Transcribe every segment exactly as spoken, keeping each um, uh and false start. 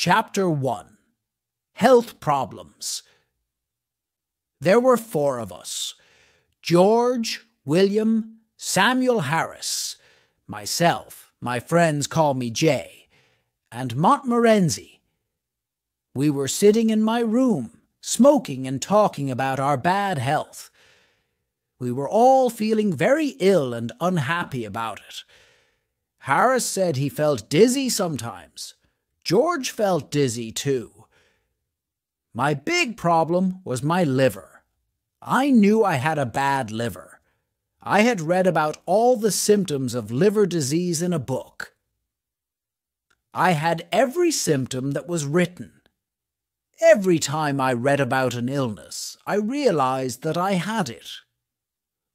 Chapter one. Health Problems. There were four of us: George, William, Samuel Harris, myself, my friends call me Jay, and Montmorency. We were sitting in my room, smoking and talking about our bad health. We were all feeling very ill and unhappy about it. Harris said he felt dizzy sometimes. George felt dizzy too. My big problem was my liver. I knew I had a bad liver. I had read about all the symptoms of liver disease in a book. I had every symptom that was written. Every time I read about an illness, I realized that I had it.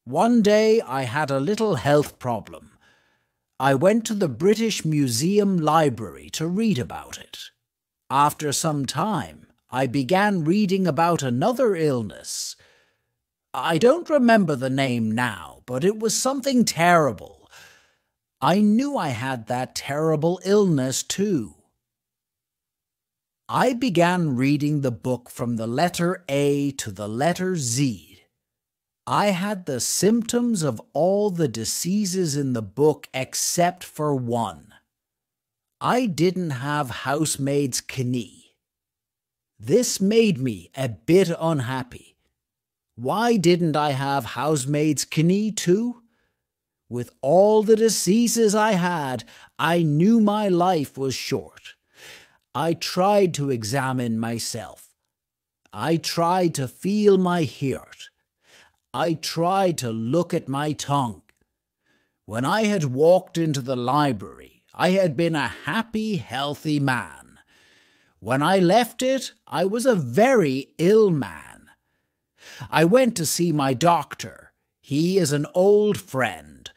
One day I had a little health problem. I went to the British Museum Library to read about it. After some time, I began reading about another illness. I don't remember the name now, but it was something terrible. I knew I had that terrible illness too. I began reading the book from the letter A to the letter Z. I had the symptoms of all the diseases in the book except for one. I didn't have housemaid's kidney. This made me a bit unhappy. Why didn't I have housemaid's kidney too? With all the diseases I had, I knew my life was short. I tried to examine myself. I tried to feel my heart. I tried to look at my tongue. When I had walked into the library, I had been a happy, healthy man. When I left it, I was a very ill man. I went to see my doctor. He is an old friend.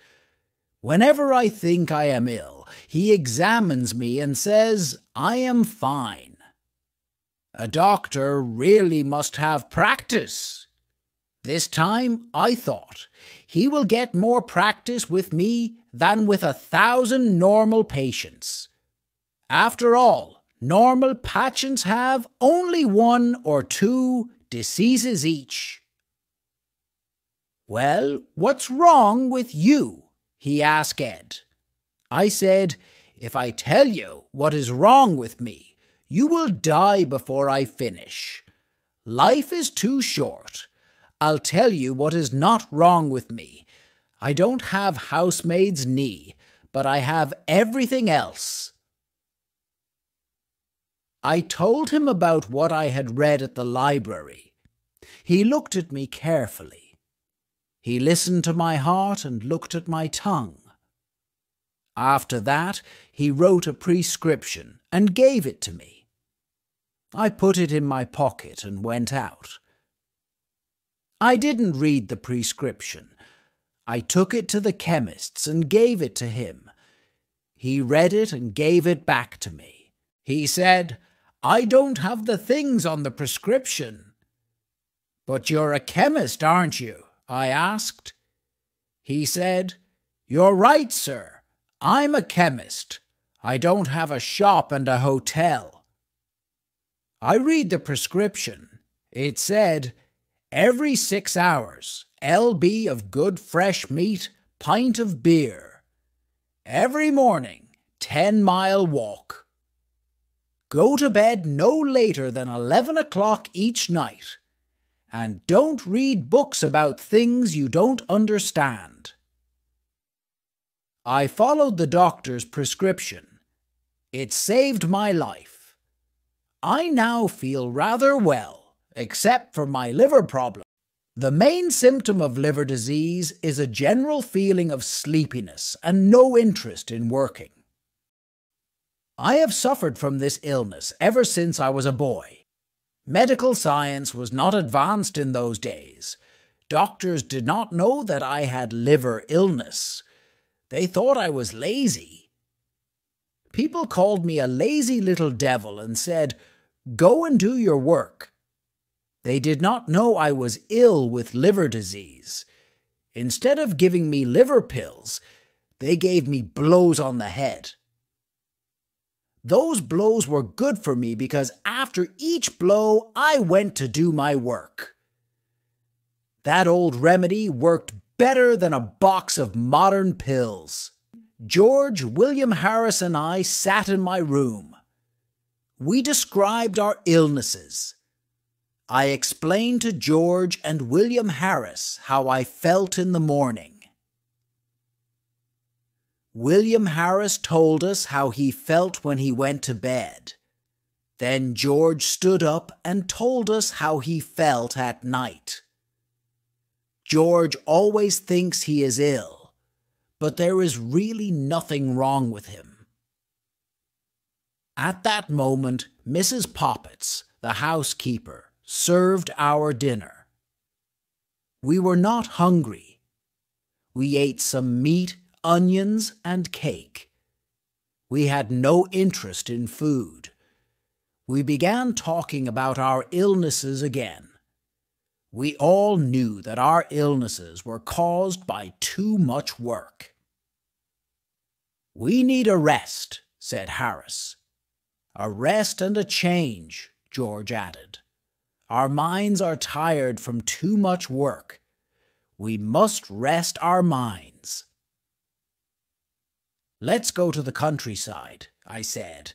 Whenever I think I am ill, he examines me and says, I am fine. A doctor really must have practice. This time, I thought, he will get more practice with me than with a thousand normal patients. After all, normal patients have only one or two diseases each. Well, what's wrong with you? He asked. I said, if I tell you what is wrong with me, you will die before I finish. Life is too short. I'll tell you what is not wrong with me. I don't have housemaid's knee, but I have everything else. I told him about what I had read at the library. He looked at me carefully. He listened to my heart and looked at my tongue. After that, he wrote a prescription and gave it to me. I put it in my pocket and went out. I didn't read the prescription. I took it to the chemist's and gave it to him. He read it and gave it back to me. He said, I don't have the things on the prescription. But you're a chemist, aren't you? I asked. He said, you're right, sir. I'm a chemist. I don't have a shop and a hotel. I read the prescription. It said, every six hours, L B of good fresh meat, pint of beer. Every morning, ten-mile walk. Go to bed no later than eleven o'clock each night. And don't read books about things you don't understand. I followed the doctor's prescription. It saved my life. I now feel rather well, except for my liver problem. The main symptom of liver disease is a general feeling of sleepiness and no interest in working. I have suffered from this illness ever since I was a boy. Medical science was not advanced in those days. Doctors did not know that I had liver illness. They thought I was lazy. People called me a lazy little devil and said, "Go and do your work." They did not know I was ill with liver disease. Instead of giving me liver pills, they gave me blows on the head. Those blows were good for me because after each blow, I went to do my work. That old remedy worked better than a box of modern pills. George, William Harris, and I sat in my room. We described our illnesses. I explained to George and William Harris how I felt in the morning. William Harris told us how he felt when he went to bed. Then George stood up and told us how he felt at night. George always thinks he is ill, but there is really nothing wrong with him. At that moment, Missus Poppets, the housekeeper, served our dinner. We were not hungry. We ate some meat, onions, and cake. We had no interest in food. We began talking about our illnesses again. We all knew that our illnesses were caused by too much work. "We need a rest," said Harris. "A rest and a change," George added. "Our minds are tired from too much work. We must rest our minds." "Let's go to the countryside," I said.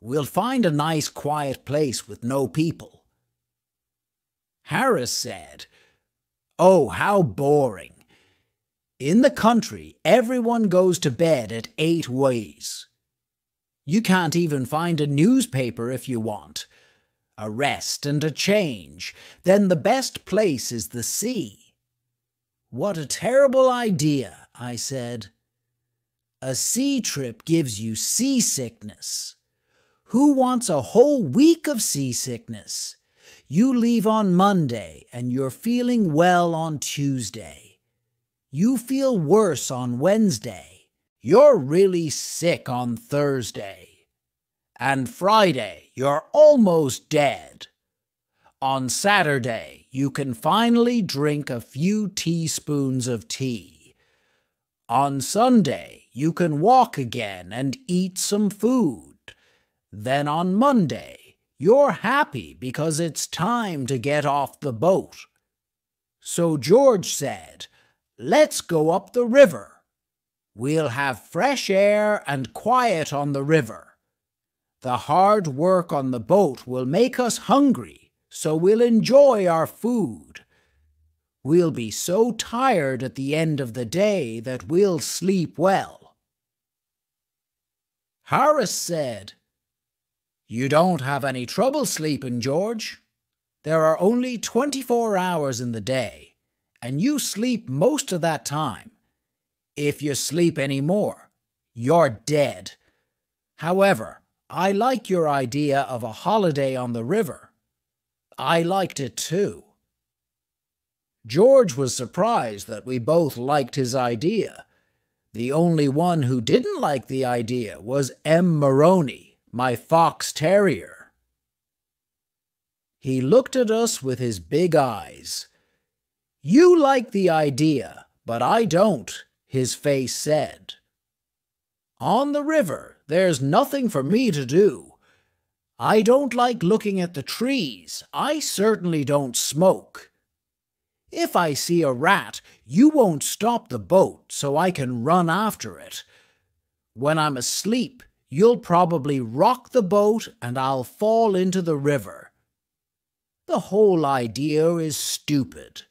"We'll find a nice quiet place with no people." Harris said, "Oh, how boring. In the country, everyone goes to bed at eight ways. You can't even find a newspaper if you want. A rest and a change. Then the best place is the sea." "What a terrible idea," I said. "A sea trip gives you seasickness. Who wants a whole week of seasickness? You leave on Monday and you're feeling well on Tuesday. You feel worse on Wednesday. You're really sick on Thursday. And Friday, you're almost dead. On Saturday, you can finally drink a few teaspoons of tea. On Sunday, you can walk again and eat some food. Then on Monday, you're happy because it's time to get off the boat." So George said, "Let's go up the river. We'll have fresh air and quiet on the river. The hard work on the boat will make us hungry, so we'll enjoy our food. We'll be so tired at the end of the day that we'll sleep well." Harris said, "You don't have any trouble sleeping, George. There are only twenty-four hours in the day, and you sleep most of that time. If you sleep any more, you're dead. However, I like your idea of a holiday on the river. I liked it too." George was surprised that we both liked his idea. The only one who didn't like the idea was M. Maroney, my fox terrier. He looked at us with his big eyes. "You like the idea, but I don't," his face said. "On the river, there's nothing for me to do. I don't like looking at the trees. I certainly don't smoke. If I see a rat, you won't stop the boat so I can run after it. When I'm asleep, you'll probably rock the boat and I'll fall into the river. The whole idea is stupid."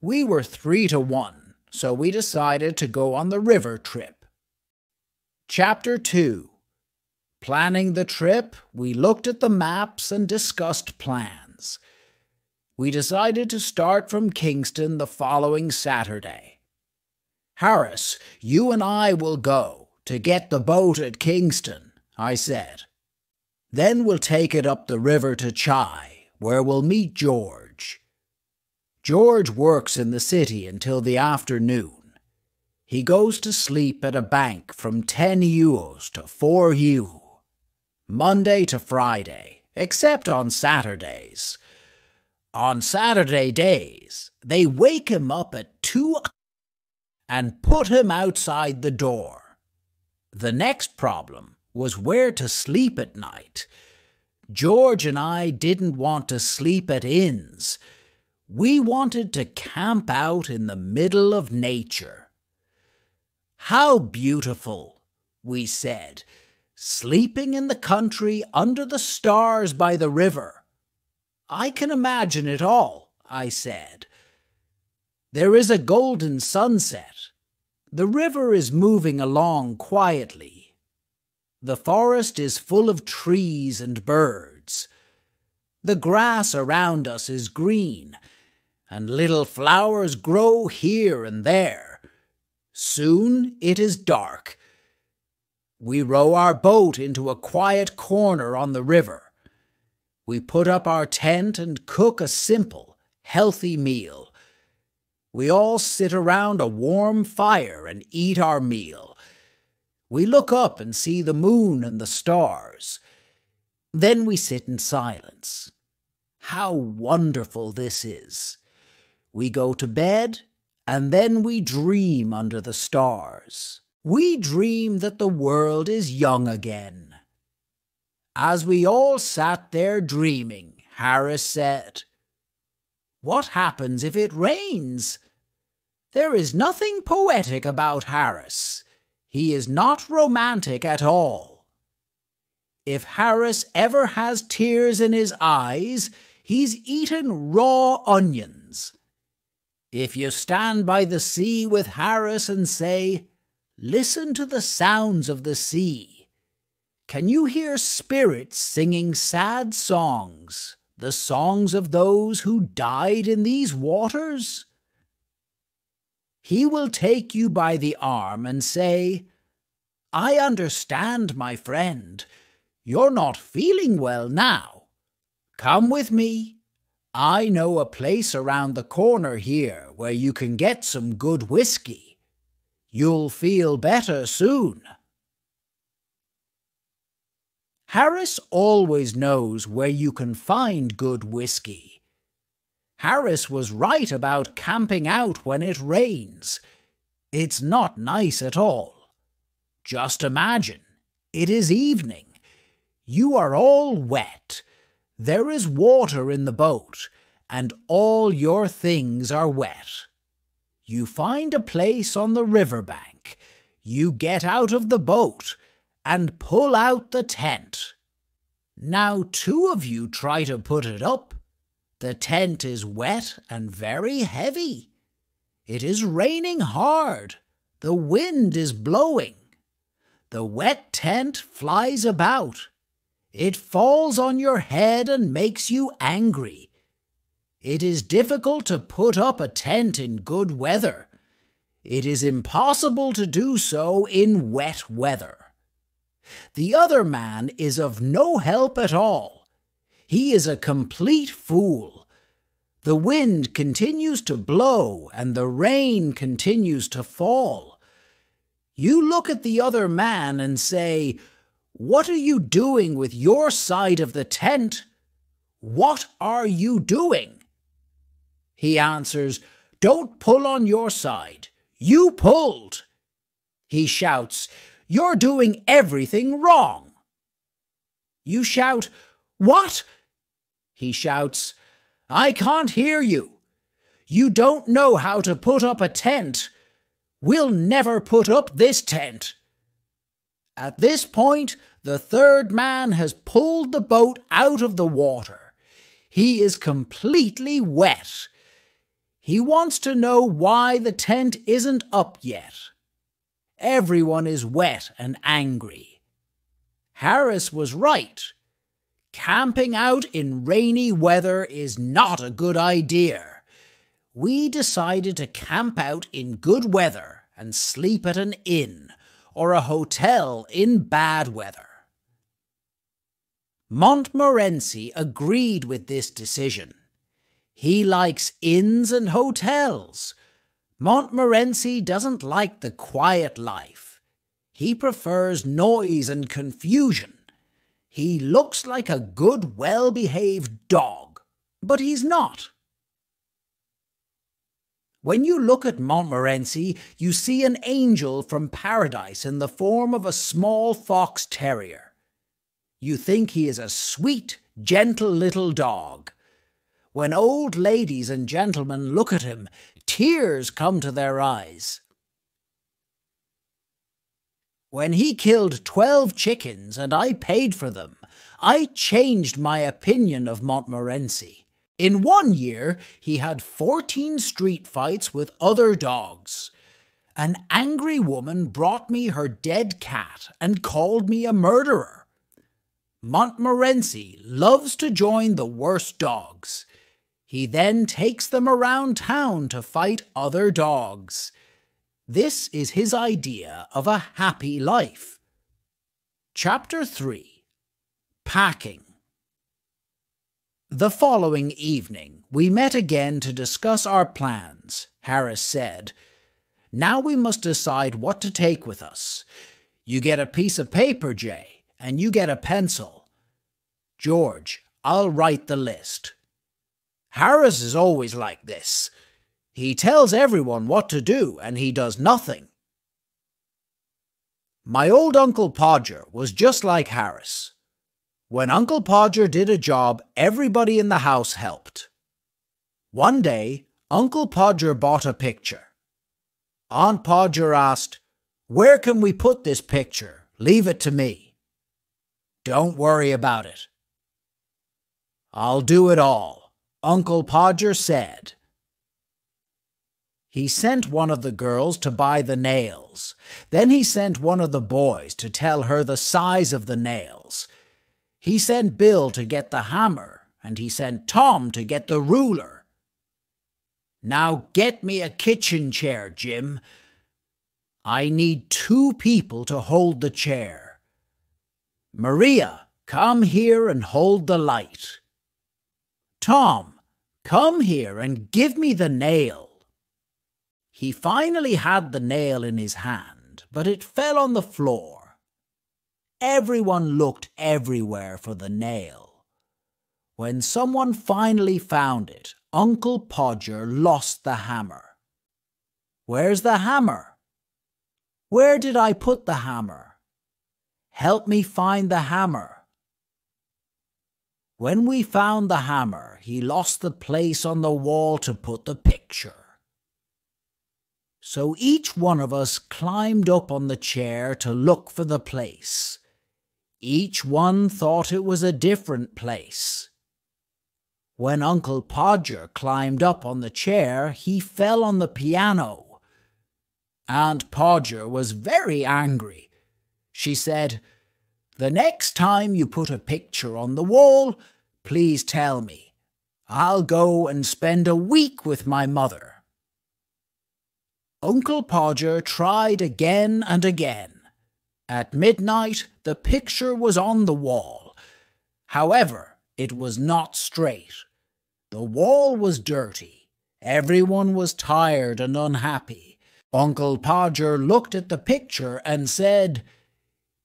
We were three to one, so we decided to go on the river trip. Chapter two. Planning the trip, we looked at the maps and discussed plans. We decided to start from Kingston the following Saturday. "Harris, you and I will go to get the boat at Kingston," I said. "Then we'll take it up the river to Chai, where we'll meet George. George works in the city until the afternoon. He goes to sleep at a bank from ten yuos to four yu, Monday to Friday, except on Saturdays. On Saturday days, they wake him up at two and put him outside the door. The next problem was where to sleep at night. George and I didn't want to sleep at inns. We wanted to camp out in the middle of nature. How beautiful, we said, sleeping in the country under the stars by the river. I can imagine it all, I said. There is a golden sunset. The river is moving along quietly. The forest is full of trees and birds. The grass around us is green, and little flowers grow here and there. Soon it is dark. We row our boat into a quiet corner on the river. We put up our tent and cook a simple, healthy meal. We all sit around a warm fire and eat our meal. We look up and see the moon and the stars. Then we sit in silence. How wonderful this is! We go to bed, and then we dream under the stars. We dream that the world is young again. As we all sat there dreaming, Harris said, "What happens if it rains?" There is nothing poetic about Harris. He is not romantic at all. If Harris ever has tears in his eyes, he's eaten raw onions. If you stand by the sea with Harris and say, "Listen to the sounds of the sea," can you hear spirits singing sad songs? The songs of those who died in these waters? He will take you by the arm and say, "I understand, my friend. You're not feeling well now. Come with me. I know a place around the corner here where you can get some good whiskey. You'll feel better soon." Harris always knows where you can find good whiskey. Harris was right about camping out when it rains. It's not nice at all. Just imagine, it is evening. You are all wet. There is water in the boat, and all your things are wet. You find a place on the riverbank. You get out of the boat and pull out the tent. Now two of you try to put it up. The tent is wet and very heavy. It is raining hard. The wind is blowing. The wet tent flies about. It falls on your head and makes you angry. It is difficult to put up a tent in good weather. It is impossible to do so in wet weather. The other man is of no help at all. He is a complete fool. The wind continues to blow and the rain continues to fall. You look at the other man and say, "What are you doing with your side of the tent? What are you doing?" He answers, "Don't pull on your side. You pulled." He shouts, "You're doing everything wrong." You shout, "What?" He shouts, "I can't hear you. You don't know how to put up a tent. We'll never put up this tent." At this point, the third man has pulled the boat out of the water. He is completely wet. He wants to know why the tent isn't up yet. Everyone is wet and angry. Harris was right. Camping out in rainy weather is not a good idea. We decided to camp out in good weather and sleep at an inn or a hotel in bad weather. Montmorency agreed with this decision. He likes inns and hotels. Montmorency doesn't like the quiet life. He prefers noise and confusion. He looks like a good, well-behaved dog, but he's not. When you look at Montmorency, you see an angel from paradise in the form of a small fox terrier. You think he is a sweet, gentle little dog. When old ladies and gentlemen look at him, tears come to their eyes. When he killed twelve chickens and I paid for them, I changed my opinion of Montmorency. In one year, he had fourteen street fights with other dogs. An angry woman brought me her dead cat and called me a murderer. Montmorency loves to join the worst dogs. He then takes them around town to fight other dogs. This is his idea of a happy life. Chapter three. Packing. The following evening, we met again to discuss our plans, Harris said. Now we must decide what to take with us. You get a piece of paper, Jay, and you get a pencil. George, I'll write the list. Harris is always like this. He tells everyone what to do, and he does nothing. My old Uncle Podger was just like Harris. When Uncle Podger did a job, everybody in the house helped. One day, Uncle Podger bought a picture. Aunt Podger asked, "Where can we put this picture? Leave it to me." "Don't worry about it. I'll do it all," Uncle Podger said. He sent one of the girls to buy the nails. Then he sent one of the boys to tell her the size of the nails. He sent Bill to get the hammer, and he sent Tom to get the ruler. "Now get me a kitchen chair, Jim. I need two people to hold the chair. Maria, come here and hold the light. Tom, come here and give me the nail." He finally had the nail in his hand, but it fell on the floor. Everyone looked everywhere for the nail. When someone finally found it, Uncle Podger lost the hammer. "Where's the hammer? Where did I put the hammer? Help me find the hammer." When we found the hammer, he lost the place on the wall to put the picture. So each one of us climbed up on the chair to look for the place. Each one thought it was a different place. When Uncle Podger climbed up on the chair, he fell on the piano. Aunt Podger was very angry. She said, "The next time you put a picture on the wall, please tell me. I'll go and spend a week with my mother." Uncle Podger tried again and again. At midnight, the picture was on the wall. However, it was not straight. The wall was dirty. Everyone was tired and unhappy. Uncle Podger looked at the picture and said,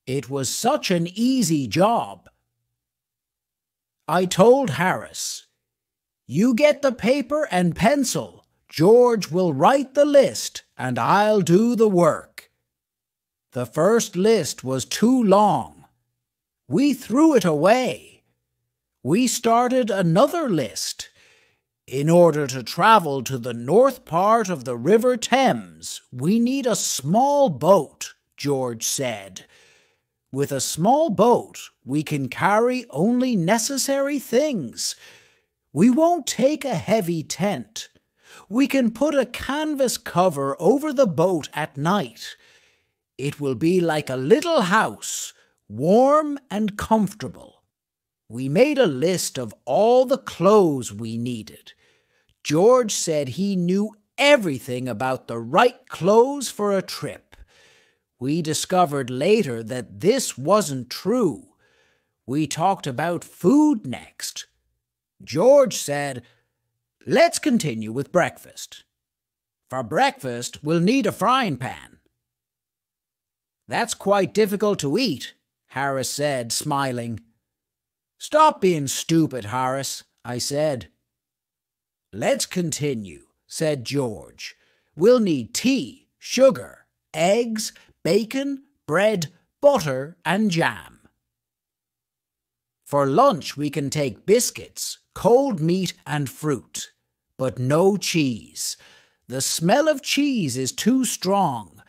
"It was such an easy job." I told Harris, "You get the paper and pencil. George will write the list, and I'll do the work." The first list was too long. We threw it away. We started another list. In order to travel to the north part of the River Thames, we need a small boat, George said. With a small boat, we can carry only necessary things. We won't take a heavy tent. We can put a canvas cover over the boat at night. It will be like a little house, warm and comfortable. We made a list of all the clothes we needed. George said he knew everything about the right clothes for a trip. We discovered later that this wasn't true. We talked about food next. George said, "Let's continue with breakfast. For breakfast, we'll need a frying pan." "That's quite difficult to eat," Harris said, smiling. "Stop being stupid, Harris," I said. "Let's continue. said George. We'll need tea, sugar, eggs, bacon, bread, butter, and jam. For lunch we can take biscuits, cold meat, and fruit, but no cheese. The smell of cheese is too strong.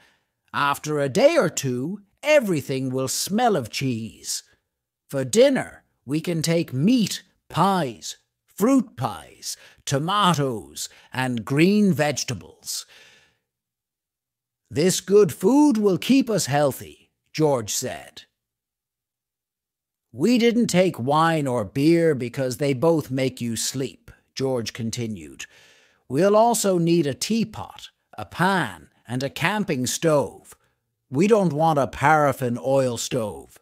After a day or two, everything will smell of cheese. For dinner, we can take meat, pies, fruit pies, tomatoes, and green vegetables. This good food will keep us healthy, George said. We didn't take wine or beer because they both make you sleep, George continued. We'll also need a teapot, a pan, and a camping stove. We don't want a paraffin oil stove.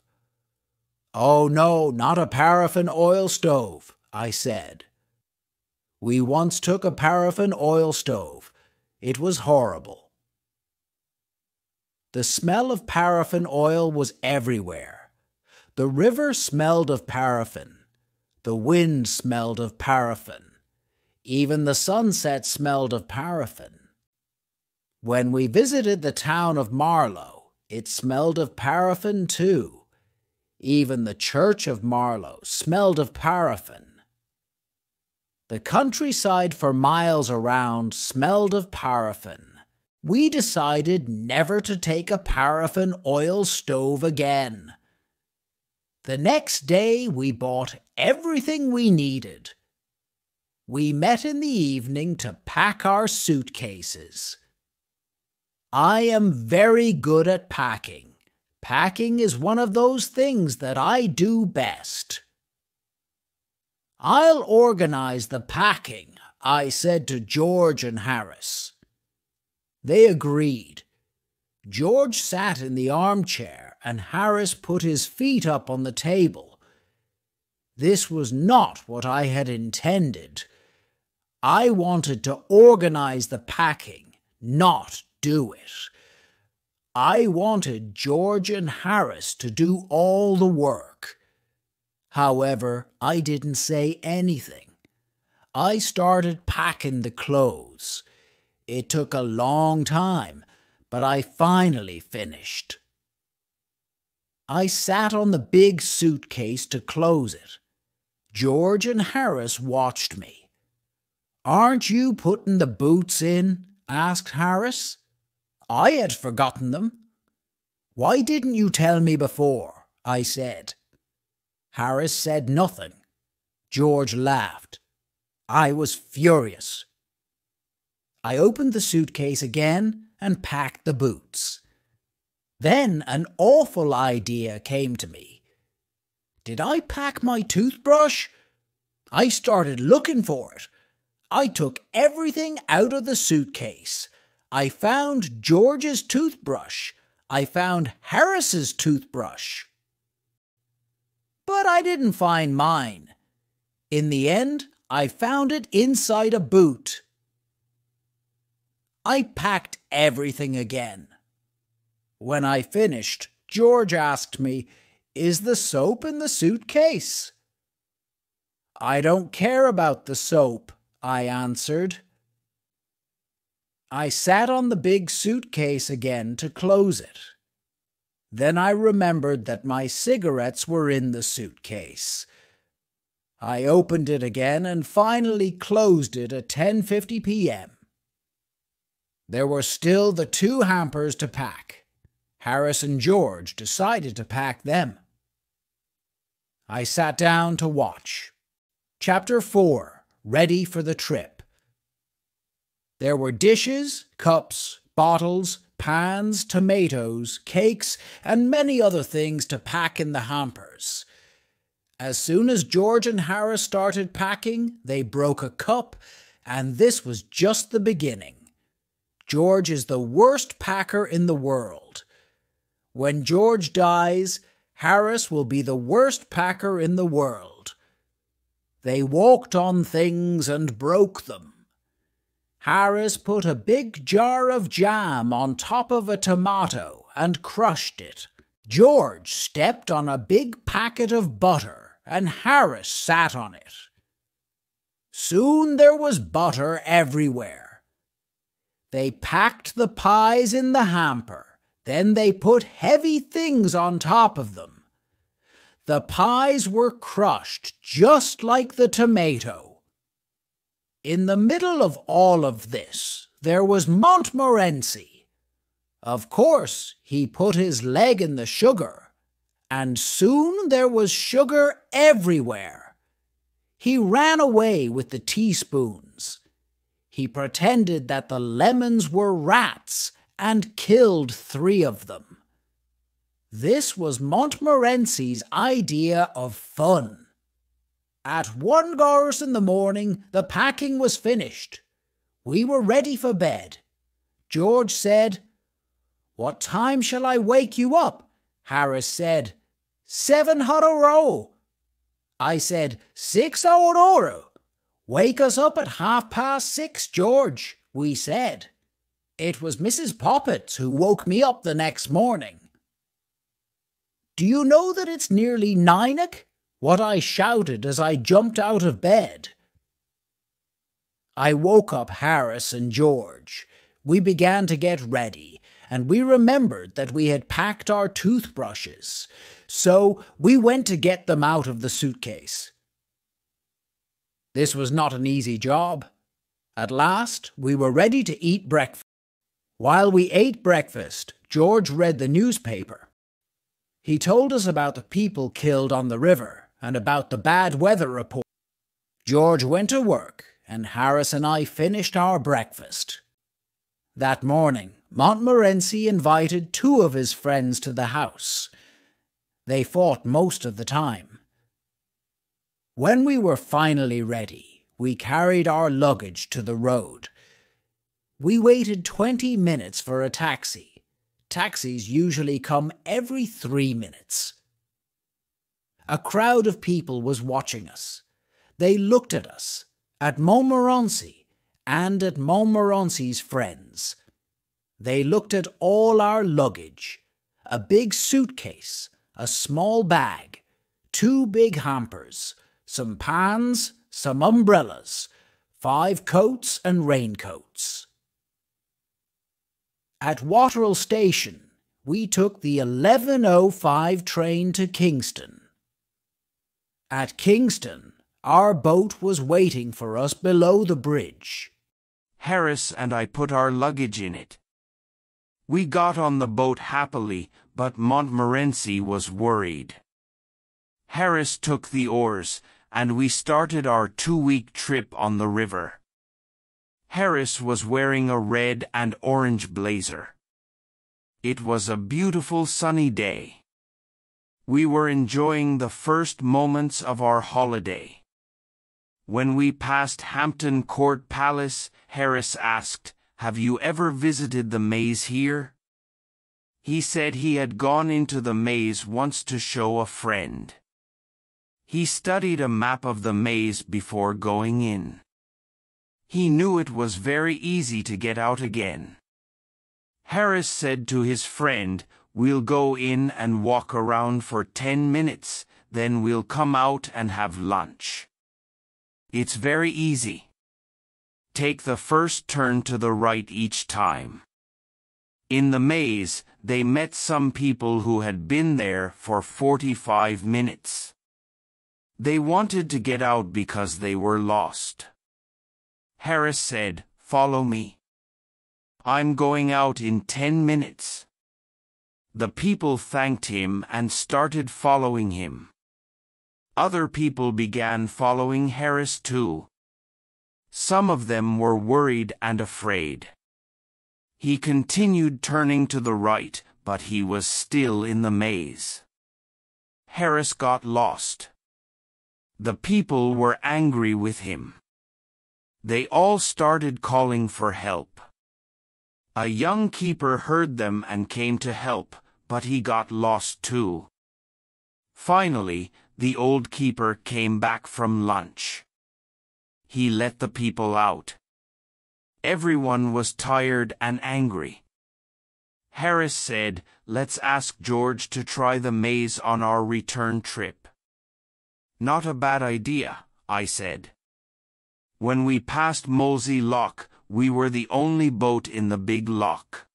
Oh no, not a paraffin oil stove, I said. We once took a paraffin oil stove. It was horrible. The smell of paraffin oil was everywhere. The river smelled of paraffin. The wind smelled of paraffin. Even the sunset smelled of paraffin. When we visited the town of Marlow, it smelled of paraffin too. Even the church of Marlow smelled of paraffin. The countryside for miles around smelled of paraffin. We decided never to take a paraffin oil stove again. The next day we bought everything we needed. We met in the evening to pack our suitcases. I am very good at packing. Packing is one of those things that I do best. I'll organize the packing, I said to George and Harris. They agreed. George sat in the armchair and Harris put his feet up on the table. This was not what I had intended. I wanted to organize the packing, not do it. I wanted George and Harris to do all the work. However, I didn't say anything. I started packing the clothes. It took a long time, but I finally finished. I sat on the big suitcase to close it. George and Harris watched me. Aren't you putting the boots in? Asked Harris. I had forgotten them. Why didn't you tell me before? I said. Harris said nothing. George laughed. I was furious. I opened the suitcase again and packed the boots. Then an awful idea came to me. Did I pack my toothbrush? I started looking for it. I took everything out of the suitcase. I found George's toothbrush. I found Harris's toothbrush. But I didn't find mine. In the end, I found it inside a boot. I packed everything again. When I finished, George asked me, "Is the soap in the suitcase?" "I don't care about the soap," I answered. I sat on the big suitcase again to close it. Then I remembered that my cigarettes were in the suitcase. I opened it again and finally closed it at ten fifty p m There were still the two hampers to pack. Harris and George decided to pack them. I sat down to watch. Chapter four, Ready for the Trip. There were dishes, cups, bottles, pans, tomatoes, cakes, and many other things to pack in the hampers. As soon as George and Harris started packing, they broke a cup, and this was just the beginning. George is the worst packer in the world. When George dies, Harris will be the worst packer in the world. They walked on things and broke them. Harris put a big jar of jam on top of a tomato and crushed it. George stepped on a big packet of butter and Harris sat on it. Soon there was butter everywhere. They packed the pies in the hamper. Then they put heavy things on top of them. The pies were crushed just like the tomato. In the middle of all of this, there was Montmorency. Of course, he put his leg in the sugar, and soon there was sugar everywhere. He ran away with the teaspoons. He pretended that the lemons were rats and killed three of them. This was Montmorency's idea of fun. At one gorse in the morning, the packing was finished. We were ready for bed. George said, "What time shall I wake you up?" Harris said, "Seven hodoro." I said, "Six hodoro." "Wake us up at half past six, George," we said. It was Missus Poppets who woke me up the next morning. "Do you know that it's nearly nine o'clock? What I shouted as I jumped out of bed. I woke up Harris and George. We began to get ready, and we remembered that we had packed our toothbrushes, so we went to get them out of the suitcase. This was not an easy job. At last, we were ready to eat breakfast. While we ate breakfast, George read the newspaper. He told us about the people killed on the river and about the bad weather report. George went to work, and Harris and I finished our breakfast. That morning, Montmorency invited two of his friends to the house. They fought most of the time. When we were finally ready, we carried our luggage to the road. We waited twenty minutes for a taxi. Taxis usually come every three minutes. A crowd of people was watching us. They looked at us, at Montmorency, and at Montmorency's friends. They looked at all our luggage, a big suitcase, a small bag, two big hampers, some pans, some umbrellas, five coats and raincoats. At Waterloo Station, we took the eleven oh five train to Kingston. At Kingston, our boat was waiting for us below the bridge. Harris and I put our luggage in it. We got on the boat happily, but Montmorency was worried. Harris took the oars, and we started our two-week trip on the river. Harris was wearing a red and orange blazer. It was a beautiful sunny day. We were enjoying the first moments of our holiday. When we passed Hampton Court Palace, Harris asked, "Have you ever visited the maze here?" He said he had gone into the maze once to show a friend. He studied a map of the maze before going in. He knew it was very easy to get out again. Harris said to his friend, "We'll go in and walk around for ten minutes, then we'll come out and have lunch. It's very easy. Take the first turn to the right each time." In the maze, they met some people who had been there for forty-five minutes. They wanted to get out because they were lost. Harris said, "Follow me. I'm going out in ten minutes." The people thanked him and started following him. Other people began following Harris too. Some of them were worried and afraid. He continued turning to the right, but he was still in the maze. Harris got lost. The people were angry with him. They all started calling for help. A young keeper heard them and came to help, but he got lost too. Finally, the old keeper came back from lunch. He let the people out. Everyone was tired and angry. Harris said, "Let's ask George to try the maze on our return trip." "Not a bad idea," I said. When we passed Molsey Lock, we were the only boat in the big lock.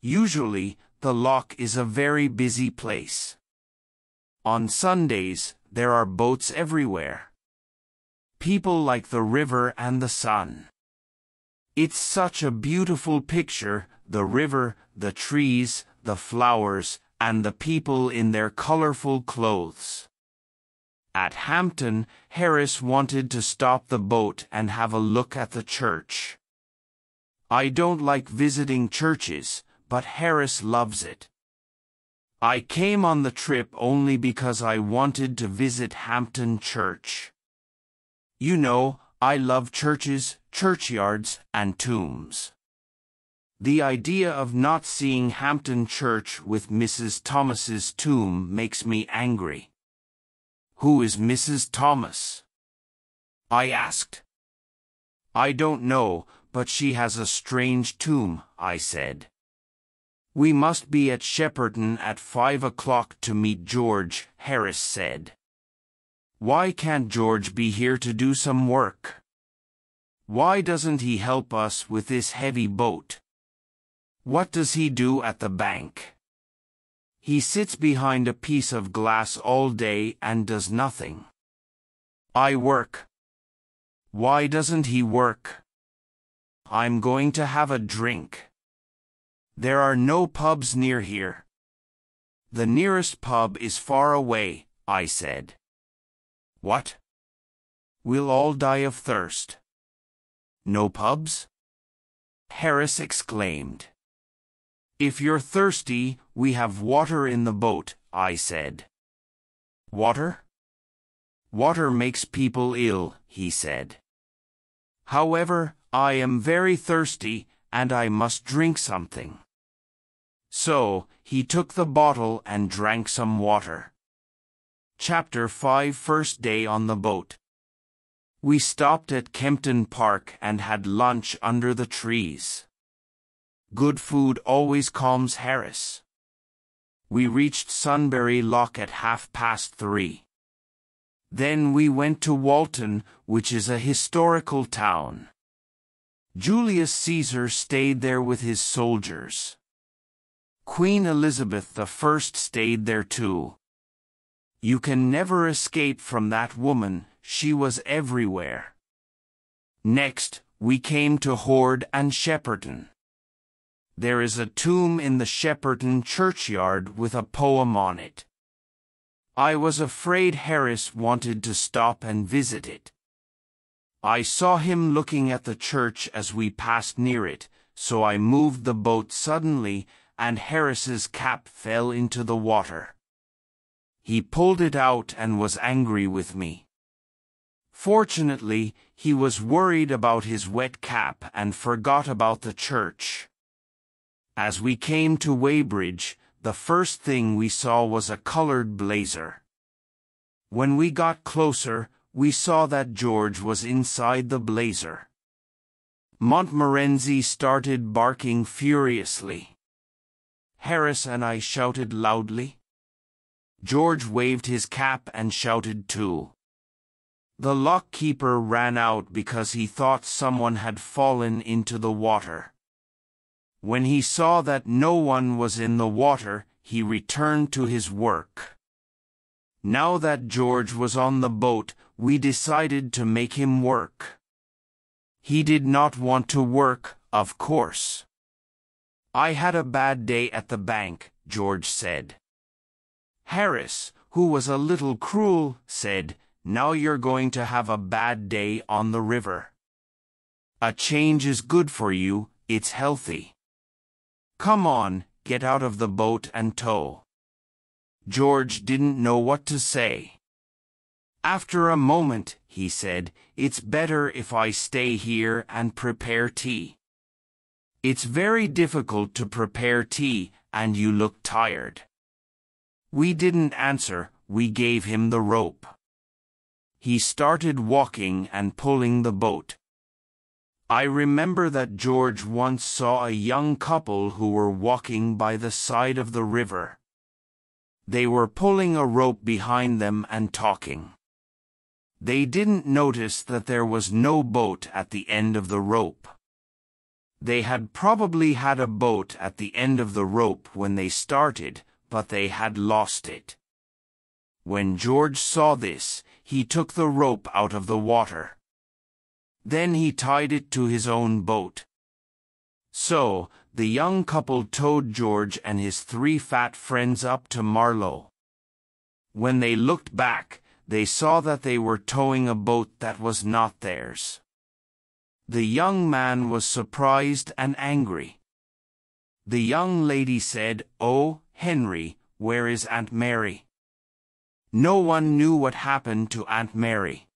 Usually, the lock is a very busy place. On Sundays, there are boats everywhere. People like the river and the sun. It's such a beautiful picture, the river, the trees, the flowers, and the people in their colorful clothes. At Hampton, Harris wanted to stop the boat and have a look at the church. I don't like visiting churches, but Harris loves it. I came on the trip only because I wanted to visit Hampton Church. You know, I love churches, churchyards, and tombs. The idea of not seeing Hampton Church with Missus Thomas's tomb makes me angry. Who is Missus Thomas? I asked. I don't know, but she has a strange tomb, I said. We must be at Shepperton at five o'clock to meet George, Harris said. Why can't George be here to do some work? Why doesn't he help us with this heavy boat? What does he do at the bank? He sits behind a piece of glass all day and does nothing. I work. Why doesn't he work? I'm going to have a drink. There are no pubs near here. The nearest pub is far away, I said. What? We'll all die of thirst. No pubs? Harris exclaimed. If you're thirsty, we have water in the boat, I said. Water? Water makes people ill, he said. However, I am very thirsty, and I must drink something. So, he took the bottle and drank some water. Chapter five First Day on the Boat. We stopped at Kempton Park and had lunch under the trees. Good food always calms Harris. We reached Sunbury Lock at half past three. Then we went to Walton, which is a historical town. Julius Caesar stayed there with his soldiers. Queen Elizabeth the First stayed there too. You can never escape from that woman, she was everywhere. Next, we came to Horde and Shepperton. There is a tomb in the Shepperton churchyard with a poem on it. I was afraid Harris wanted to stop and visit it. I saw him looking at the church as we passed near it, so I moved the boat suddenly, and Harris's cap fell into the water. He pulled it out and was angry with me. Fortunately, he was worried about his wet cap and forgot about the church. As we came to Weybridge, the first thing we saw was a colored blazer. When we got closer, we saw that George was inside the blazer. Montmorency started barking furiously. Harris and I shouted loudly. George waved his cap and shouted too. The lockkeeper ran out because he thought someone had fallen into the water. When he saw that no one was in the water, he returned to his work. Now that George was on the boat, we decided to make him work. He did not want to work, of course. I had a bad day at the bank, George said. Harris, who was a little cruel, said, "Now you're going to have a bad day on the river. A change is good for you, it's healthy. Come on, get out of the boat and tow." George didn't know what to say. After a moment, he said, "It's better if I stay here and prepare tea. It's very difficult to prepare tea, and you look tired." We didn't answer, we gave him the rope. He started walking and pulling the boat. I remember that George once saw a young couple who were walking by the side of the river. They were pulling a rope behind them and talking. They didn't notice that there was no boat at the end of the rope. They had probably had a boat at the end of the rope when they started, but they had lost it. When George saw this, he took the rope out of the water. Then he tied it to his own boat. So, the young couple towed George and his three fat friends up to Marlow. When they looked back, they saw that they were towing a boat that was not theirs. The young man was surprised and angry. The young lady said, "Oh, Henry, where is Aunt Mary?" No one knew what happened to Aunt Mary.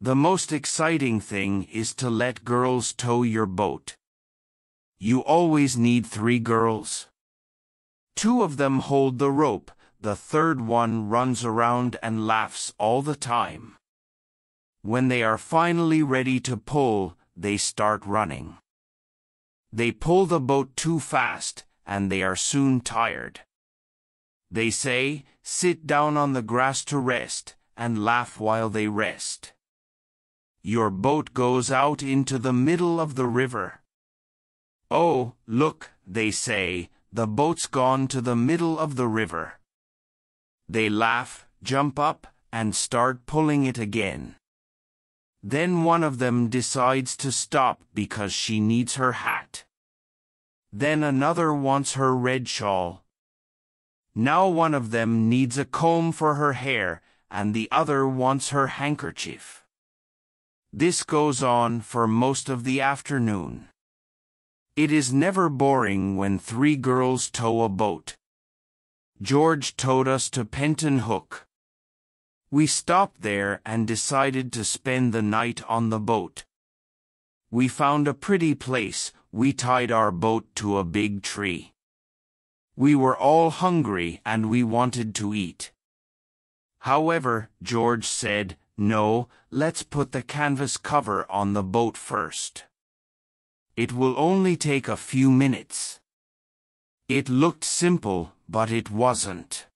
The most exciting thing is to let girls tow your boat. You always need three girls. Two of them hold the rope, the third one runs around and laughs all the time. When they are finally ready to pull, they start running. They pull the boat too fast, and they are soon tired. They say, "Sit down on the grass to rest," and laugh while they rest. Your boat goes out into the middle of the river. "Oh, look," they say, "the boat's gone to the middle of the river." They laugh, jump up, and start pulling it again. Then one of them decides to stop because she needs her hat. Then another wants her red shawl. Now one of them needs a comb for her hair, and the other wants her handkerchief. This goes on for most of the afternoon. It is never boring when three girls tow a boat. George towed us to Penton Hook. We stopped there and decided to spend the night on the boat. We found a pretty place. We tied our boat to a big tree. We were all hungry and we wanted to eat. However, George said, "No, let's put the canvas cover on the boat first. It will only take a few minutes." It looked simple, but it wasn't.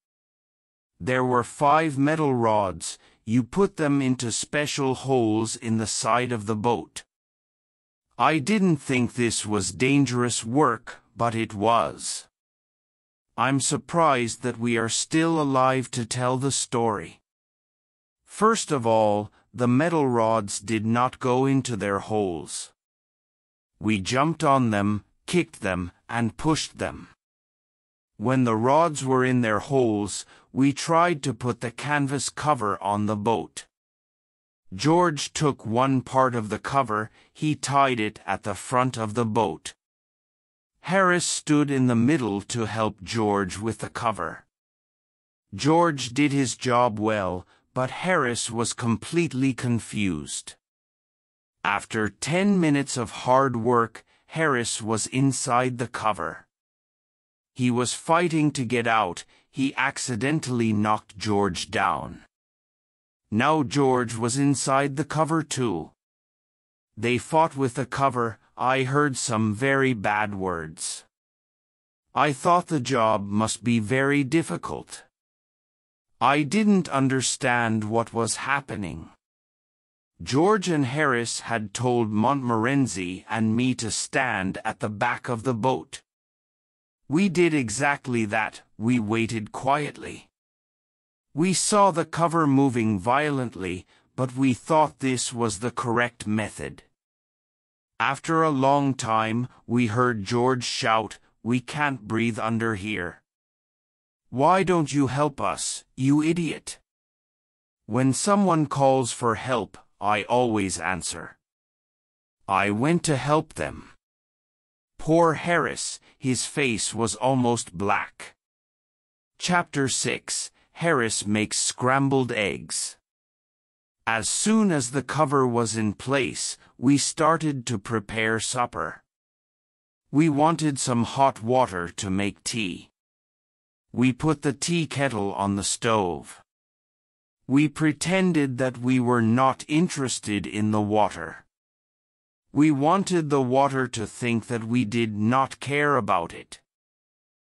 There were five metal rods. You put them into special holes in the side of the boat. I didn't think this was dangerous work, but it was. I'm surprised that we are still alive to tell the story. First of all, the metal rods did not go into their holes. We jumped on them, kicked them, and pushed them. When the rods were in their holes, we tried to put the canvas cover on the boat. George took one part of the cover. He tied it at the front of the boat. Harris stood in the middle to help George with the cover. George did his job well, but Harris was completely confused. After ten minutes of hard work, Harris was inside the cover. He was fighting to get out. He accidentally knocked George down. Now George was inside the cover too. They fought with the cover. I heard some very bad words. I thought the job must be very difficult. I didn't understand what was happening. George and Harris had told Montmorency and me to stand at the back of the boat. We did exactly that. We waited quietly. We saw the cover moving violently, but we thought this was the correct method. After a long time, we heard George shout, "We can't breathe under here. Why don't you help us, you idiot?" When someone calls for help, I always answer. I went to help them. Poor Harris, his face was almost black. Chapter six, Harris Makes Scrambled Eggs. As soon as the cover was in place, we started to prepare supper. We wanted some hot water to make tea. We put the tea kettle on the stove. We pretended that we were not interested in the water. We wanted the water to think that we did not care about it.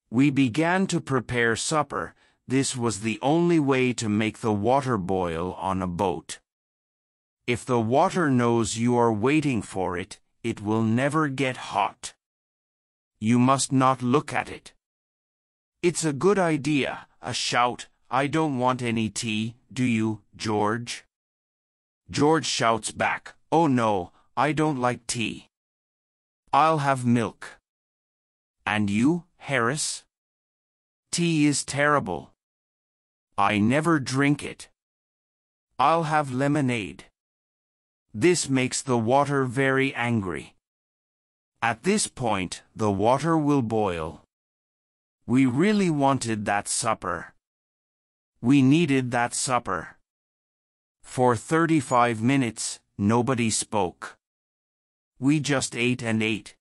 We began to prepare supper. This was the only way to make the water boil on a boat. If the water knows you are waiting for it, It will never get hot. You must not look at it. It's a good idea, a shout. I don't want any tea, do you, George? George shouts back, oh no, I don't like tea. I'll have milk. And you, Harris? Tea is terrible. I never drink it. I'll have lemonade. This makes the water very angry. At this point, the water will boil. We really wanted that supper. We needed that supper. For thirty-five minutes, nobody spoke. We just ate and ate.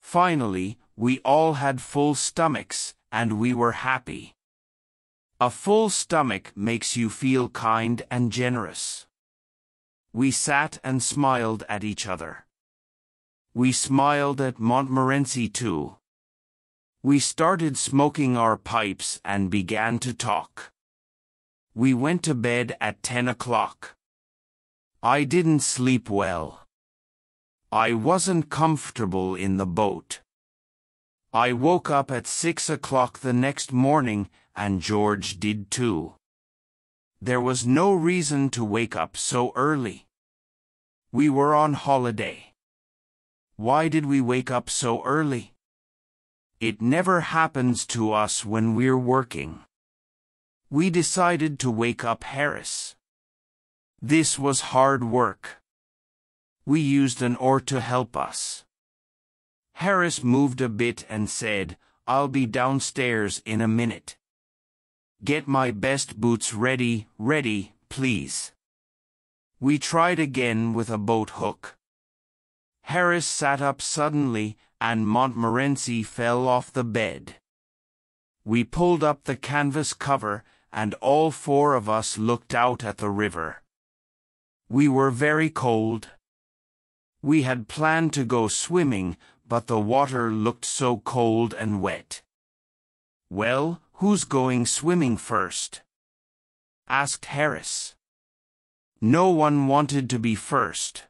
Finally, we all had full stomachs, and we were happy. A full stomach makes you feel kind and generous. We sat and smiled at each other. We smiled at Montmorency too. We started smoking our pipes and began to talk. We went to bed at ten o'clock. I didn't sleep well. I wasn't comfortable in the boat. I woke up at six o'clock the next morning, and George did too. There was no reason to wake up so early. We were on holiday. Why did we wake up so early? It never happens to us when we're working. We decided to wake up Harris. This was hard work. We used an oar to help us. Harris moved a bit and said, I'll be downstairs in a minute. Get my best boots ready, ready, please. We tried again with a boat hook. Harris sat up suddenly, and Montmorency fell off the bed. We pulled up the canvas cover, and all four of us looked out at the river. We were very cold. We had planned to go swimming, but the water looked so cold and wet. Well, who's going swimming first? Asked Harris. No one wanted to be first.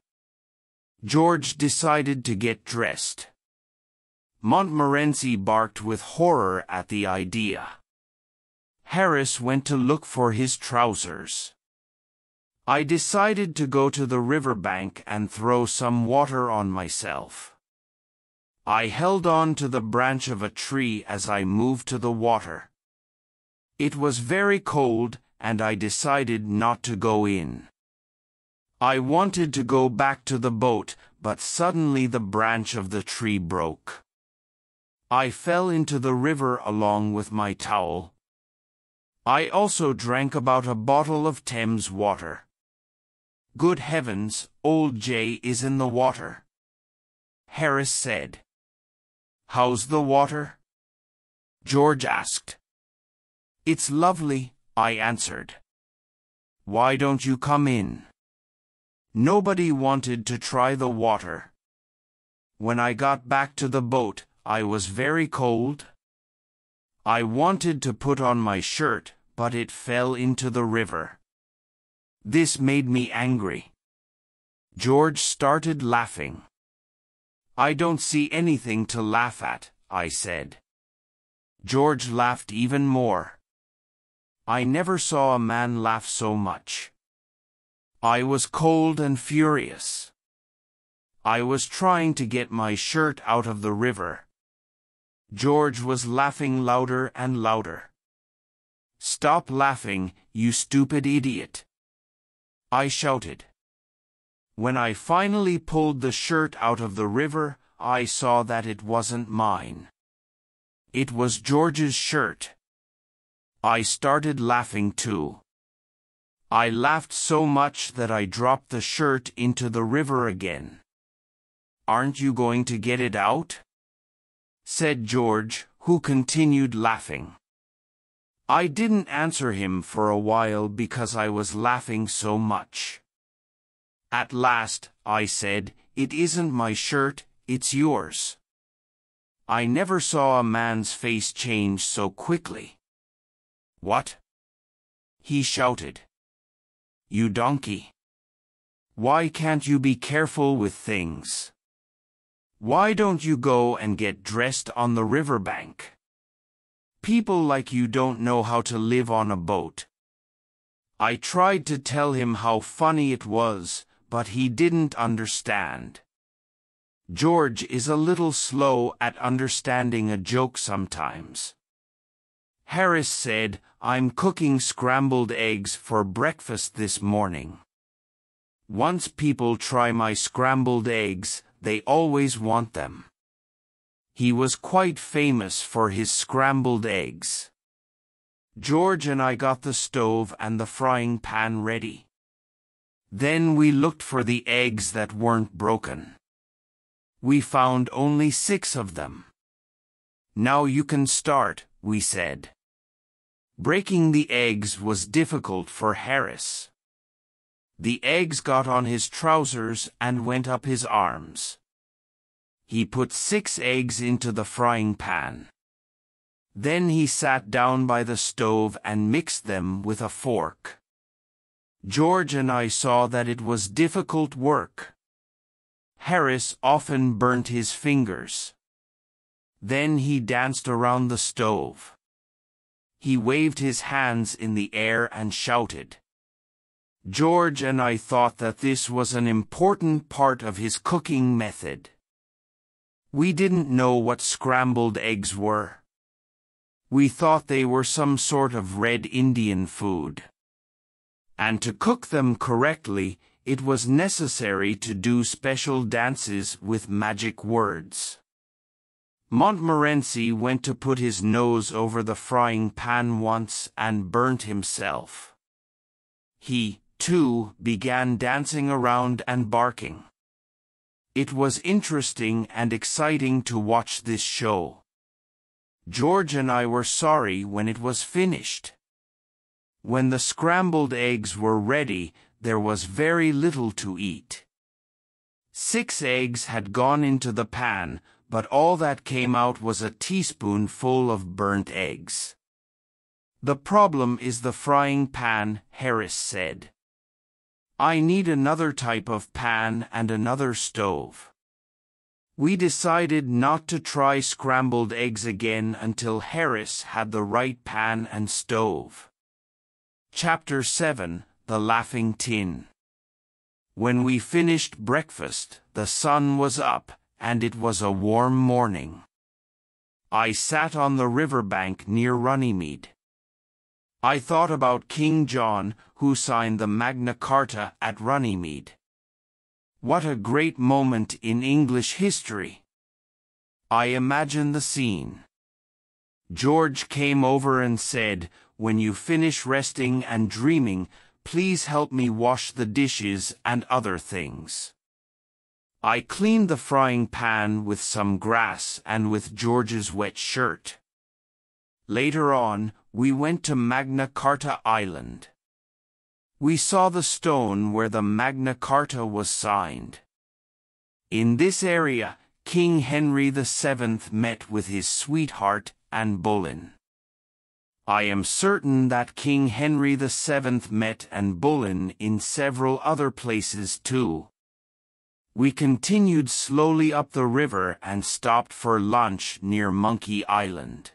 George decided to get dressed. Montmorency barked with horror at the idea. Harris went to look for his trousers. I decided to go to the riverbank and throw some water on myself. I held on to the branch of a tree as I moved to the water. It was very cold, and I decided not to go in. I wanted to go back to the boat, but suddenly the branch of the tree broke. I fell into the river along with my towel. I also drank about a bottle of Thames water. Good heavens, old Jay is in the water. Harris said. How's the water? George asked. It's lovely, I answered. Why don't you come in? Nobody wanted to try the water. When I got back to the boat, I was very cold. I wanted to put on my shirt, but it fell into the river. This made me angry. George started laughing. I don't see anything to laugh at, I said. George laughed even more. I never saw a man laugh so much. I was cold and furious. I was trying to get my shirt out of the river. George was laughing louder and louder. Stop laughing, you stupid idiot! I shouted. When I finally pulled the shirt out of the river, I saw that it wasn't mine. It was George's shirt. I started laughing too. I laughed so much that I dropped the shirt into the river again. Aren't you going to get it out? Said George, who continued laughing. I didn't answer him for a while because I was laughing so much. At last, I said, it isn't my shirt, it's yours. I never saw a man's face change so quickly. What? He shouted. You donkey. Why can't you be careful with things? Why don't you go and get dressed on the riverbank? People like you don't know how to live on a boat. I tried to tell him how funny it was, but he didn't understand. George is a little slow at understanding a joke sometimes. Harris said, I'm cooking scrambled eggs for breakfast this morning. Once people try my scrambled eggs, they always want them. He was quite famous for his scrambled eggs. George and I got the stove and the frying pan ready. Then we looked for the eggs that weren't broken. We found only six of them. Now you can start, we said. Breaking the eggs was difficult for Harris. The eggs got on his trousers and went up his arms. He put six eggs into the frying pan. Then he sat down by the stove and mixed them with a fork. George and I saw that it was difficult work. Harris often burnt his fingers. Then he danced around the stove. He waved his hands in the air and shouted. George and I thought that this was an important part of his cooking method. We didn't know what scrambled eggs were. We thought they were some sort of red Indian food. And to cook them correctly, it was necessary to do special dances with magic words. Montmorency went to put his nose over the frying pan once and burnt himself. He, too, began dancing around and barking. It was interesting and exciting to watch this show. George and I were sorry when it was finished. When the scrambled eggs were ready, there was very little to eat. Six eggs had gone into the pan, but all that came out was a teaspoonful of burnt eggs. The problem is the frying pan, Harris said. I need another type of pan and another stove. We decided not to try scrambled eggs again until Harris had the right pan and stove. Chapter seven, The Laughing Tin. When we finished breakfast, the sun was up, and it was a warm morning. I sat on the riverbank near Runnymede. I thought about King John, who signed the Magna Carta at Runnymede. What a great moment in English history! I imagine the scene. George came over and said, "When you finish resting and dreaming, please help me wash the dishes and other things." I cleaned the frying pan with some grass and with George's wet shirt. Later on, we went to Magna Carta Island. We saw the stone where the Magna Carta was signed. In this area, King Henry the seventh met with his sweetheart, Anne Boleyn. I am certain that King Henry the seventh met Anne Boleyn in several other places too. We continued slowly up the river and stopped for lunch near Monkey Island.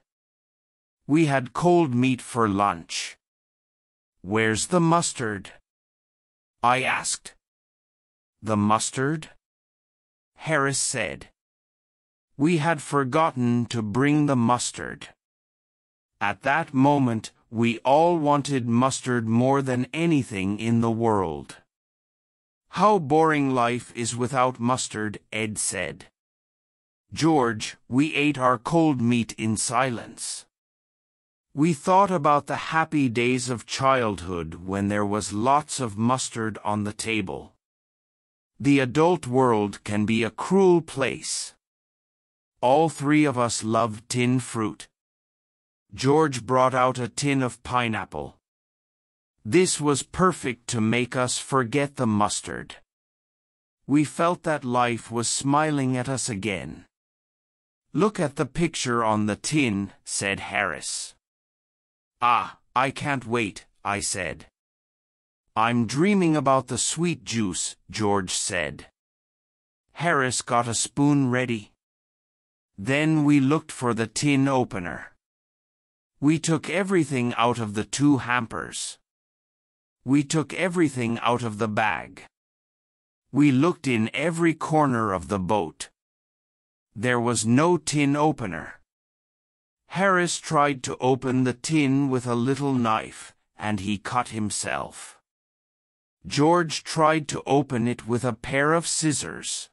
We had cold meat for lunch. Where's the mustard? I asked. The mustard? Harris said. We had forgotten to bring the mustard. At that moment, we all wanted mustard more than anything in the world. How boring life is without mustard, Ed said. George, we ate our cold meat in silence. We thought about the happy days of childhood when there was lots of mustard on the table. The adult world can be a cruel place. All three of us loved tin fruit. George brought out a tin of pineapple. This was perfect to make us forget the mustard. We felt that life was smiling at us again. Look at the picture on the tin, said Harris. Ah, I can't wait, I said. I'm dreaming about the sweet juice, George said. Harris got a spoon ready. Then we looked for the tin opener. We took everything out of the two hampers. We took everything out of the bag. We looked in every corner of the boat. There was no tin opener. Harris tried to open the tin with a little knife, and he cut himself. George tried to open it with a pair of scissors.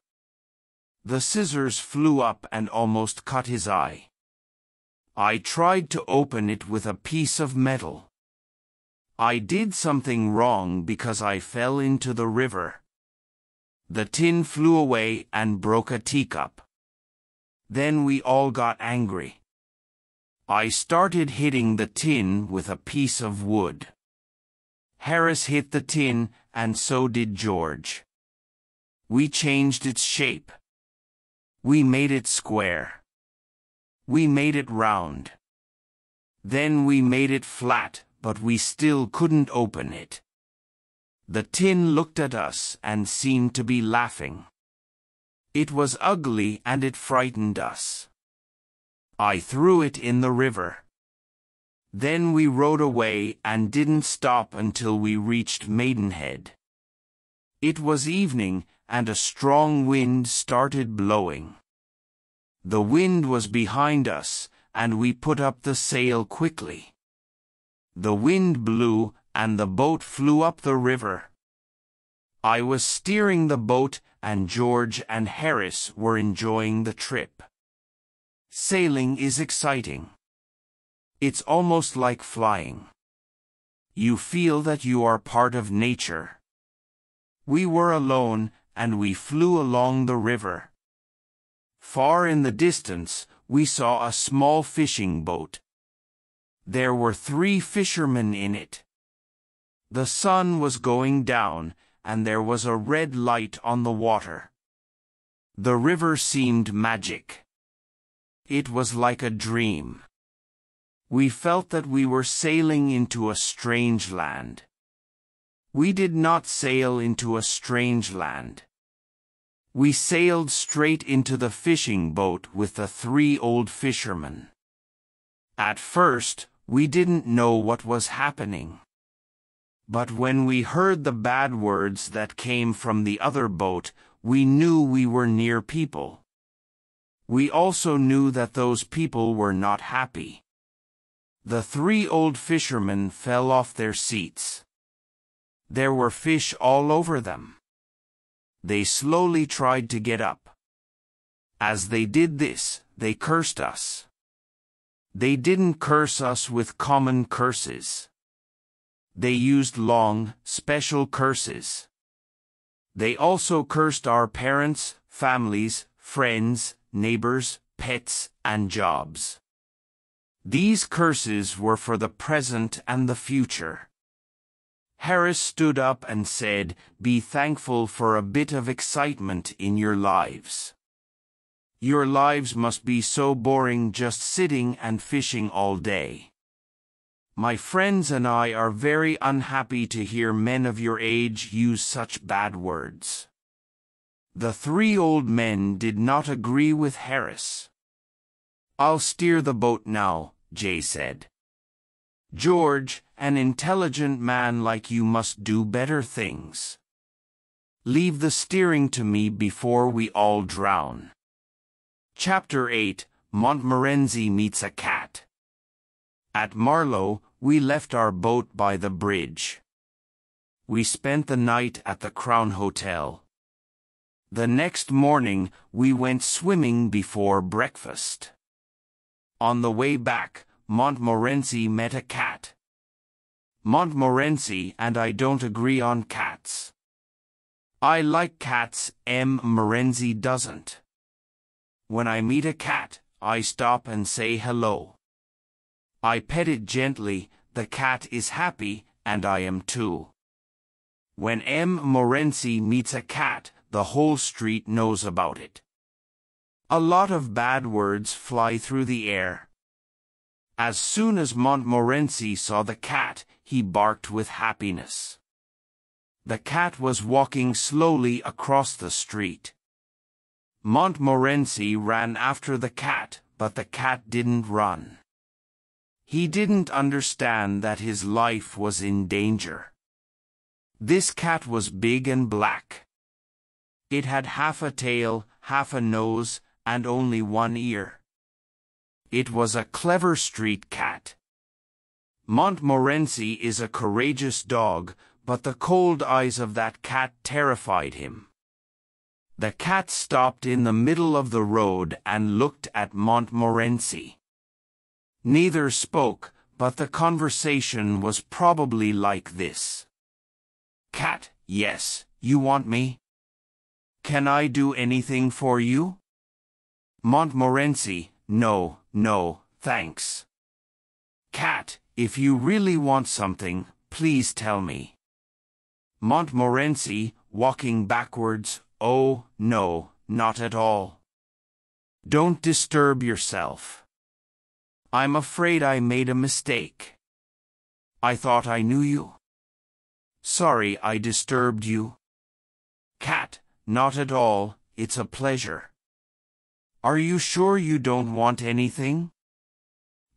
The scissors flew up and almost cut his eye. I tried to open it with a piece of metal. I did something wrong because I fell into the river. The tin flew away and broke a teacup. Then we all got angry. I started hitting the tin with a piece of wood. Harris hit the tin, and so did George. We changed its shape. We made it square. We made it round. Then we made it flat, but we still couldn't open it. The tin looked at us and seemed to be laughing. It was ugly and it frightened us. I threw it in the river. Then we rowed away and didn't stop until we reached Maidenhead. It was evening, and a strong wind started blowing. The wind was behind us, and we put up the sail quickly. The wind blew, and the boat flew up the river. I was steering the boat, and George and Harris were enjoying the trip. Sailing is exciting. It's almost like flying. You feel that you are part of nature. We were alone, and we flew along the river. Far in the distance, we saw a small fishing boat. There were three fishermen in it. The sun was going down, and there was a red light on the water. The river seemed magic. It was like a dream. We felt that we were sailing into a strange land. We did not sail into a strange land. We sailed straight into the fishing boat with the three old fishermen. At first, we didn't know what was happening. But when we heard the bad words that came from the other boat, we knew we were near people. We also knew that those people were not happy. The three old fishermen fell off their seats. There were fish all over them. They slowly tried to get up. As they did this, they cursed us. They didn't curse us with common curses. They used long, special curses. They also cursed our parents, families, friends, neighbors, pets, and jobs. These curses were for the present and the future. Harris stood up and said, "Be thankful for a bit of excitement in your lives. Your lives must be so boring just sitting and fishing all day. My friends and I are very unhappy to hear men of your age use such bad words." The three old men did not agree with Harris. "I'll steer the boat now," Jay said. "George, an intelligent man like you must do better things. Leave the steering to me before we all drown." Chapter eight, Montmorency Meets a Cat. At Marlow, we left our boat by the bridge. We spent the night at the Crown Hotel. The next morning, we went swimming before breakfast. On the way back, Montmorency met a cat. Montmorency and I don't agree on cats. I like cats, M. Morency doesn't. When I meet a cat, I stop and say hello. I pet it gently, the cat is happy, and I am too. When M. Morency meets a cat, the whole street knows about it. A lot of bad words fly through the air. As soon as Montmorency saw the cat, he barked with happiness. The cat was walking slowly across the street. Montmorency ran after the cat, but the cat didn't run. He didn't understand that his life was in danger. This cat was big and black. It had half a tail, half a nose, and only one ear. It was a clever street cat. Montmorency is a courageous dog, but the cold eyes of that cat terrified him. The cat stopped in the middle of the road and looked at Montmorency. Neither spoke, but the conversation was probably like this. "Cat, yes, you want me? Can I do anything for you?" Montmorency, "No, no, thanks." "Cat, if you really want something, please tell me." Montmorency, walking backwards, "Oh, no, not at all. Don't disturb yourself. I'm afraid I made a mistake. I thought I knew you. Sorry I disturbed you." "Cat, not at all, it's a pleasure. Are you sure you don't want anything?"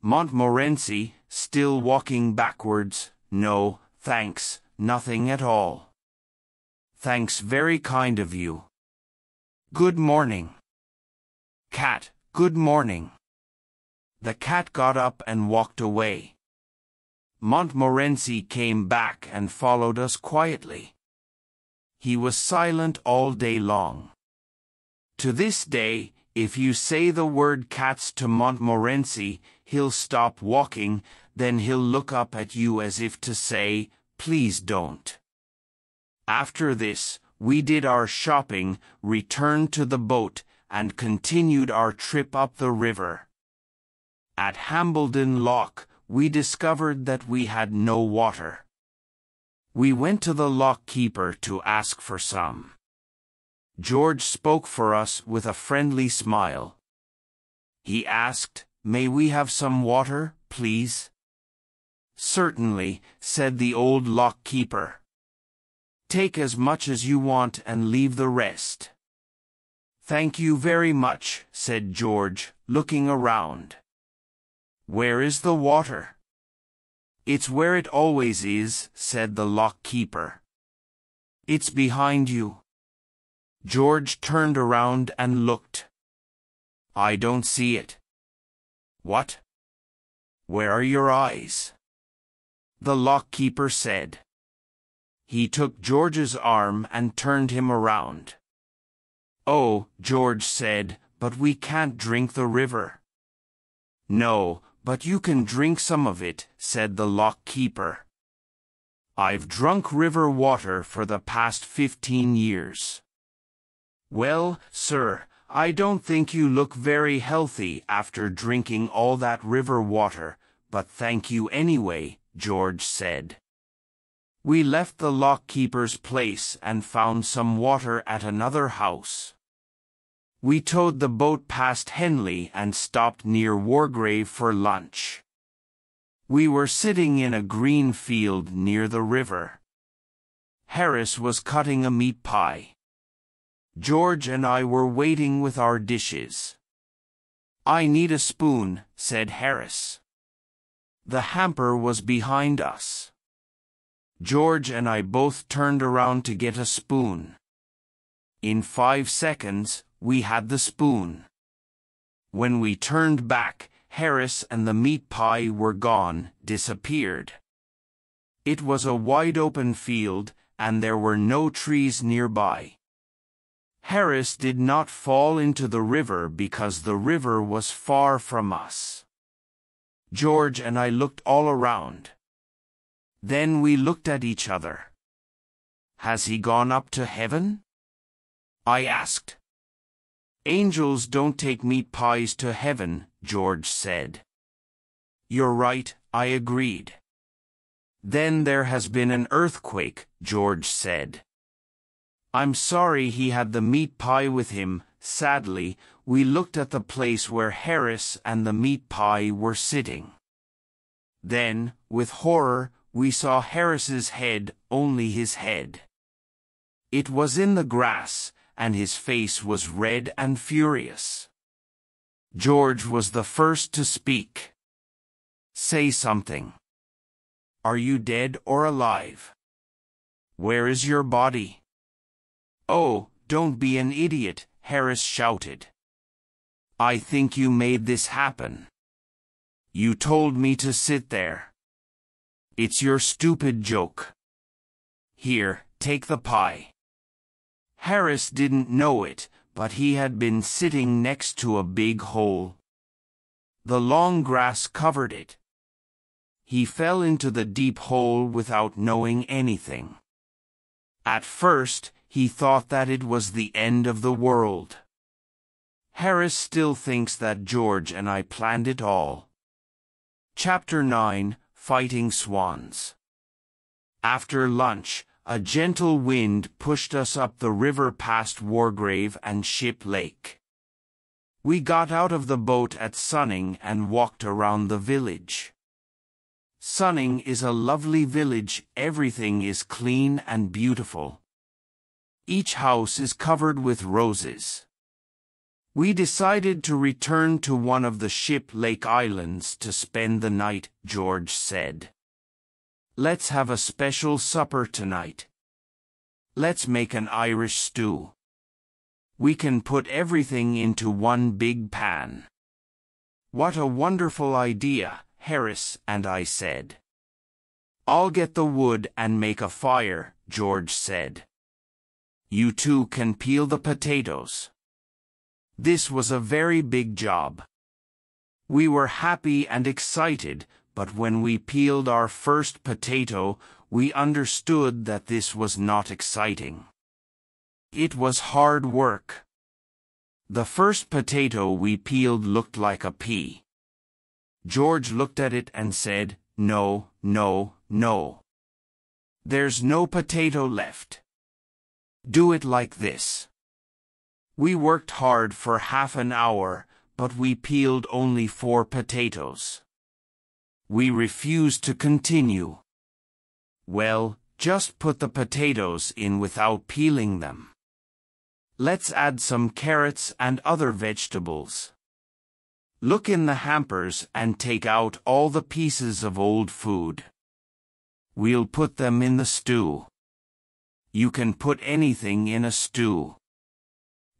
Montmorency, still walking backwards, "No, thanks, nothing at all." "Thanks, very kind of you. Good morning." "Cat, good morning." The cat got up and walked away. Montmorency came back and followed us quietly. He was silent all day long. To this day, if you say the word "cats" to Montmorency, he'll stop walking, then he'll look up at you as if to say, "Please don't." After this, we did our shopping, returned to the boat, and continued our trip up the river. At Hambledon Lock, we discovered that we had no water. We went to the lock keeper to ask for some. George spoke for us with a friendly smile. He asked, "May we have some water, please?" "Certainly," said the old lock keeper. "Take as much as you want and leave the rest." "Thank you very much," said George, looking around. "Where is the water?" "It's where it always is," said the lock keeper. "It's behind you." George turned around and looked. "I don't see it." "What? Where are your eyes?" the lock keeper said. He took George's arm and turned him around. "Oh," George said, "but we can't drink the river." "No, but you can drink some of it," said the lock keeper. "I've drunk river water for the past fifteen years." "Well, sir, I don't think you look very healthy after drinking all that river water, but thank you anyway," George said. We left the lock keeper's place and found some water at another house. We towed the boat past Henley and stopped near Wargrave for lunch. We were sitting in a green field near the river. Harris was cutting a meat pie. George and I were waiting with our dishes. "I need a spoon," said Harris. The hamper was behind us. George and I both turned around to get a spoon. In five seconds, we had the spoon. When we turned back, Harris and the meat pie were gone, disappeared. It was a wide-open field, and there were no trees nearby. Harris did not fall into the river because the river was far from us. George and I looked all around. Then we looked at each other. "Has he gone up to heaven?" I asked. "Angels don't take meat pies to heaven," George said. "You're right," I agreed. "Then there has been an earthquake," George said. "I'm sorry he had the meat pie with him." Sadly, we looked at the place where Harris and the meat pie were sitting. Then, with horror, we saw Harris's head, only his head. It was in the grass, and his face was red and furious. George was the first to speak. "Say something. Are you dead or alive? Where is your body?" "Oh, don't be an idiot," Harris shouted. "I think you made this happen. You told me to sit there. It's your stupid joke. Here, take the pie." Harris didn't know it, but he had been sitting next to a big hole. The long grass covered it. He fell into the deep hole without knowing anything. At first, he thought that it was the end of the world. Harris still thinks that George and I planned it all. Chapter nine, Fighting Swans. After lunch, a gentle wind pushed us up the river past Wargrave and Ship Lake. We got out of the boat at Sunning and walked around the village. Sunning is a lovely village. Everything is clean and beautiful. Each house is covered with roses. We decided to return to one of the Ship Lake Islands to spend the night. George said, "Let's have a special supper tonight. Let's make an Irish stew. We can put everything into one big pan." "What a wonderful idea," Harris and I said. "I'll get the wood and make a fire," George said. "You two can peel the potatoes." This was a very big job. We were happy and excited, but when we peeled our first potato, we understood that this was not exciting. It was hard work. The first potato we peeled looked like a pea. George looked at it and said, "No, no, no. There's no potato left. Do it like this." We worked hard for half an hour, but we peeled only four potatoes. We refused to continue. "Well, just put the potatoes in without peeling them. Let's add some carrots and other vegetables. Look in the hampers and take out all the pieces of old food. We'll put them in the stew. You can put anything in a stew."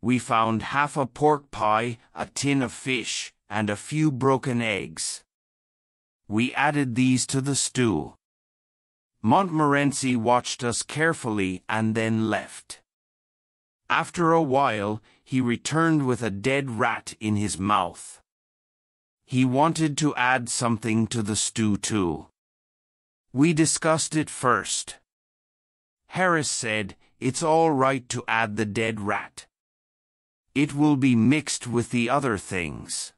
We found half a pork pie, a tin of fish, and a few broken eggs. We added these to the stew. Montmorency watched us carefully and then left. After a while, he returned with a dead rat in his mouth. He wanted to add something to the stew too. We discussed it first. Harris said, "It's all right to add the dead rat. It will be mixed with the other things.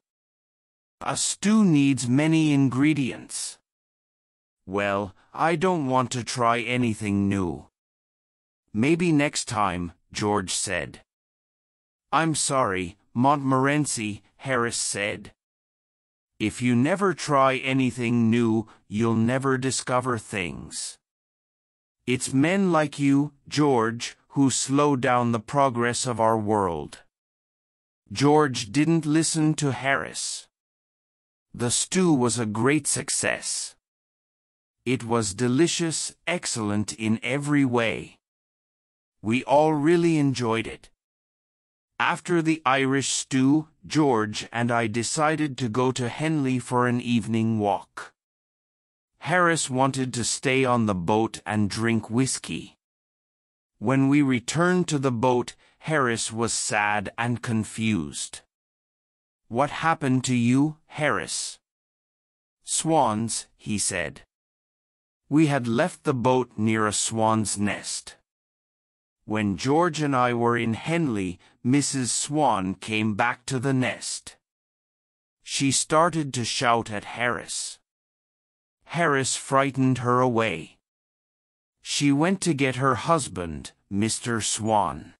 A stew needs many ingredients." "Well, I don't want to try anything new. Maybe next time," George said. "I'm sorry, Montmorency," Harris said. "If you never try anything new, you'll never discover things. It's men like you, George, who slow down the progress of our world." George didn't listen to Harris. The stew was a great success. It was delicious, excellent in every way. We all really enjoyed it. After the Irish stew, George and I decided to go to Henley for an evening walk. Harris wanted to stay on the boat and drink whiskey. When we returned to the boat, Harris was sad and confused. "What happened to you, Harris?" "Swans," he said. We had left the boat near a swan's nest. When George and I were in Henley, Missus Swan came back to the nest. She started to shout at Harris. Harris frightened her away. She went to get her husband, Mister Swan.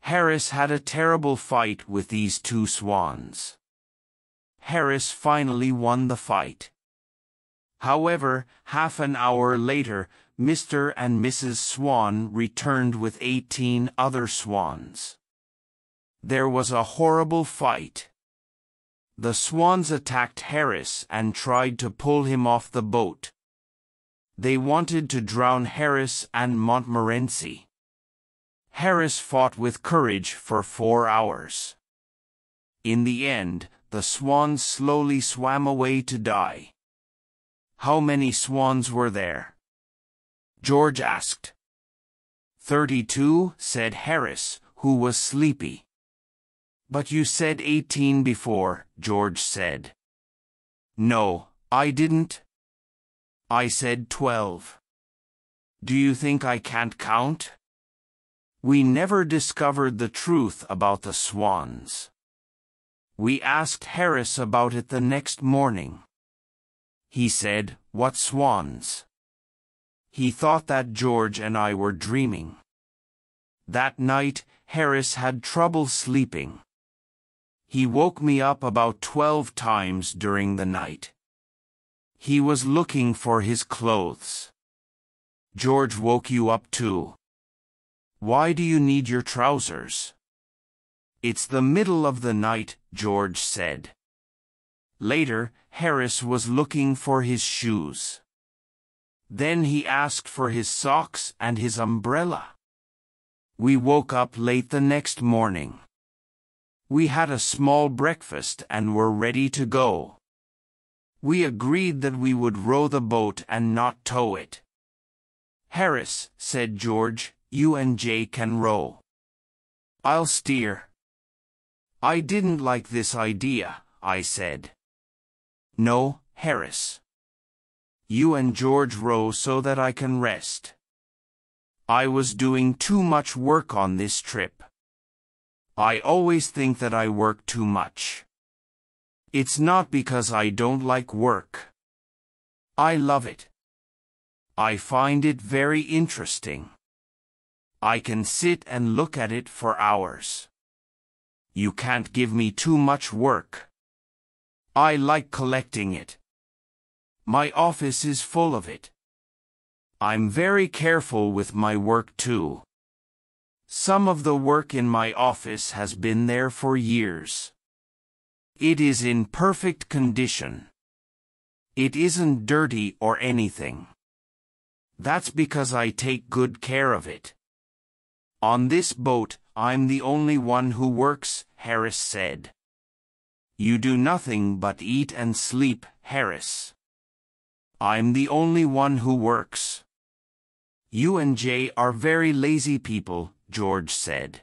Harris had a terrible fight with these two swans. Harris finally won the fight. However, half an hour later, Mister and Missus Swan returned with eighteen other swans. There was a horrible fight. The swans attacked Harris and tried to pull him off the boat. They wanted to drown Harris and Montmorency. Harris fought with courage for four hours. In the end, the swans slowly swam away to die. How many swans were there? George asked. Thirty-two, said Harris, who was sleepy. But you said eighteen before, George said. No, I didn't. I said twelve. Do you think I can't count? We never discovered the truth about the swans. We asked Harris about it the next morning. He said, "What swans?" He thought that George and I were dreaming. That night, Harris had trouble sleeping. He woke me up about twelve times during the night. He was looking for his clothes. George woke you up too. Why do you need your trousers? It's the middle of the night, George said. Later, Harris was looking for his shoes. Then he asked for his socks and his umbrella. We woke up late the next morning. We had a small breakfast and were ready to go. We agreed that we would row the boat and not tow it. Harris, said George, you and Jay can row. I'll steer. I didn't like this idea, I said. No, Harris. You and George row so that I can rest. I was doing too much work on this trip. I always think that I work too much. It's not because I don't like work. I love it. I find it very interesting. I can sit and look at it for hours. You can't give me too much work. I like collecting it. My office is full of it. I'm very careful with my work too. Some of the work in my office has been there for years. It is in perfect condition. It isn't dirty or anything. That's because I take good care of it. On this boat, I'm the only one who works, Harris said. You do nothing but eat and sleep, Harris. I'm the only one who works. You and Jay are very lazy people, George said.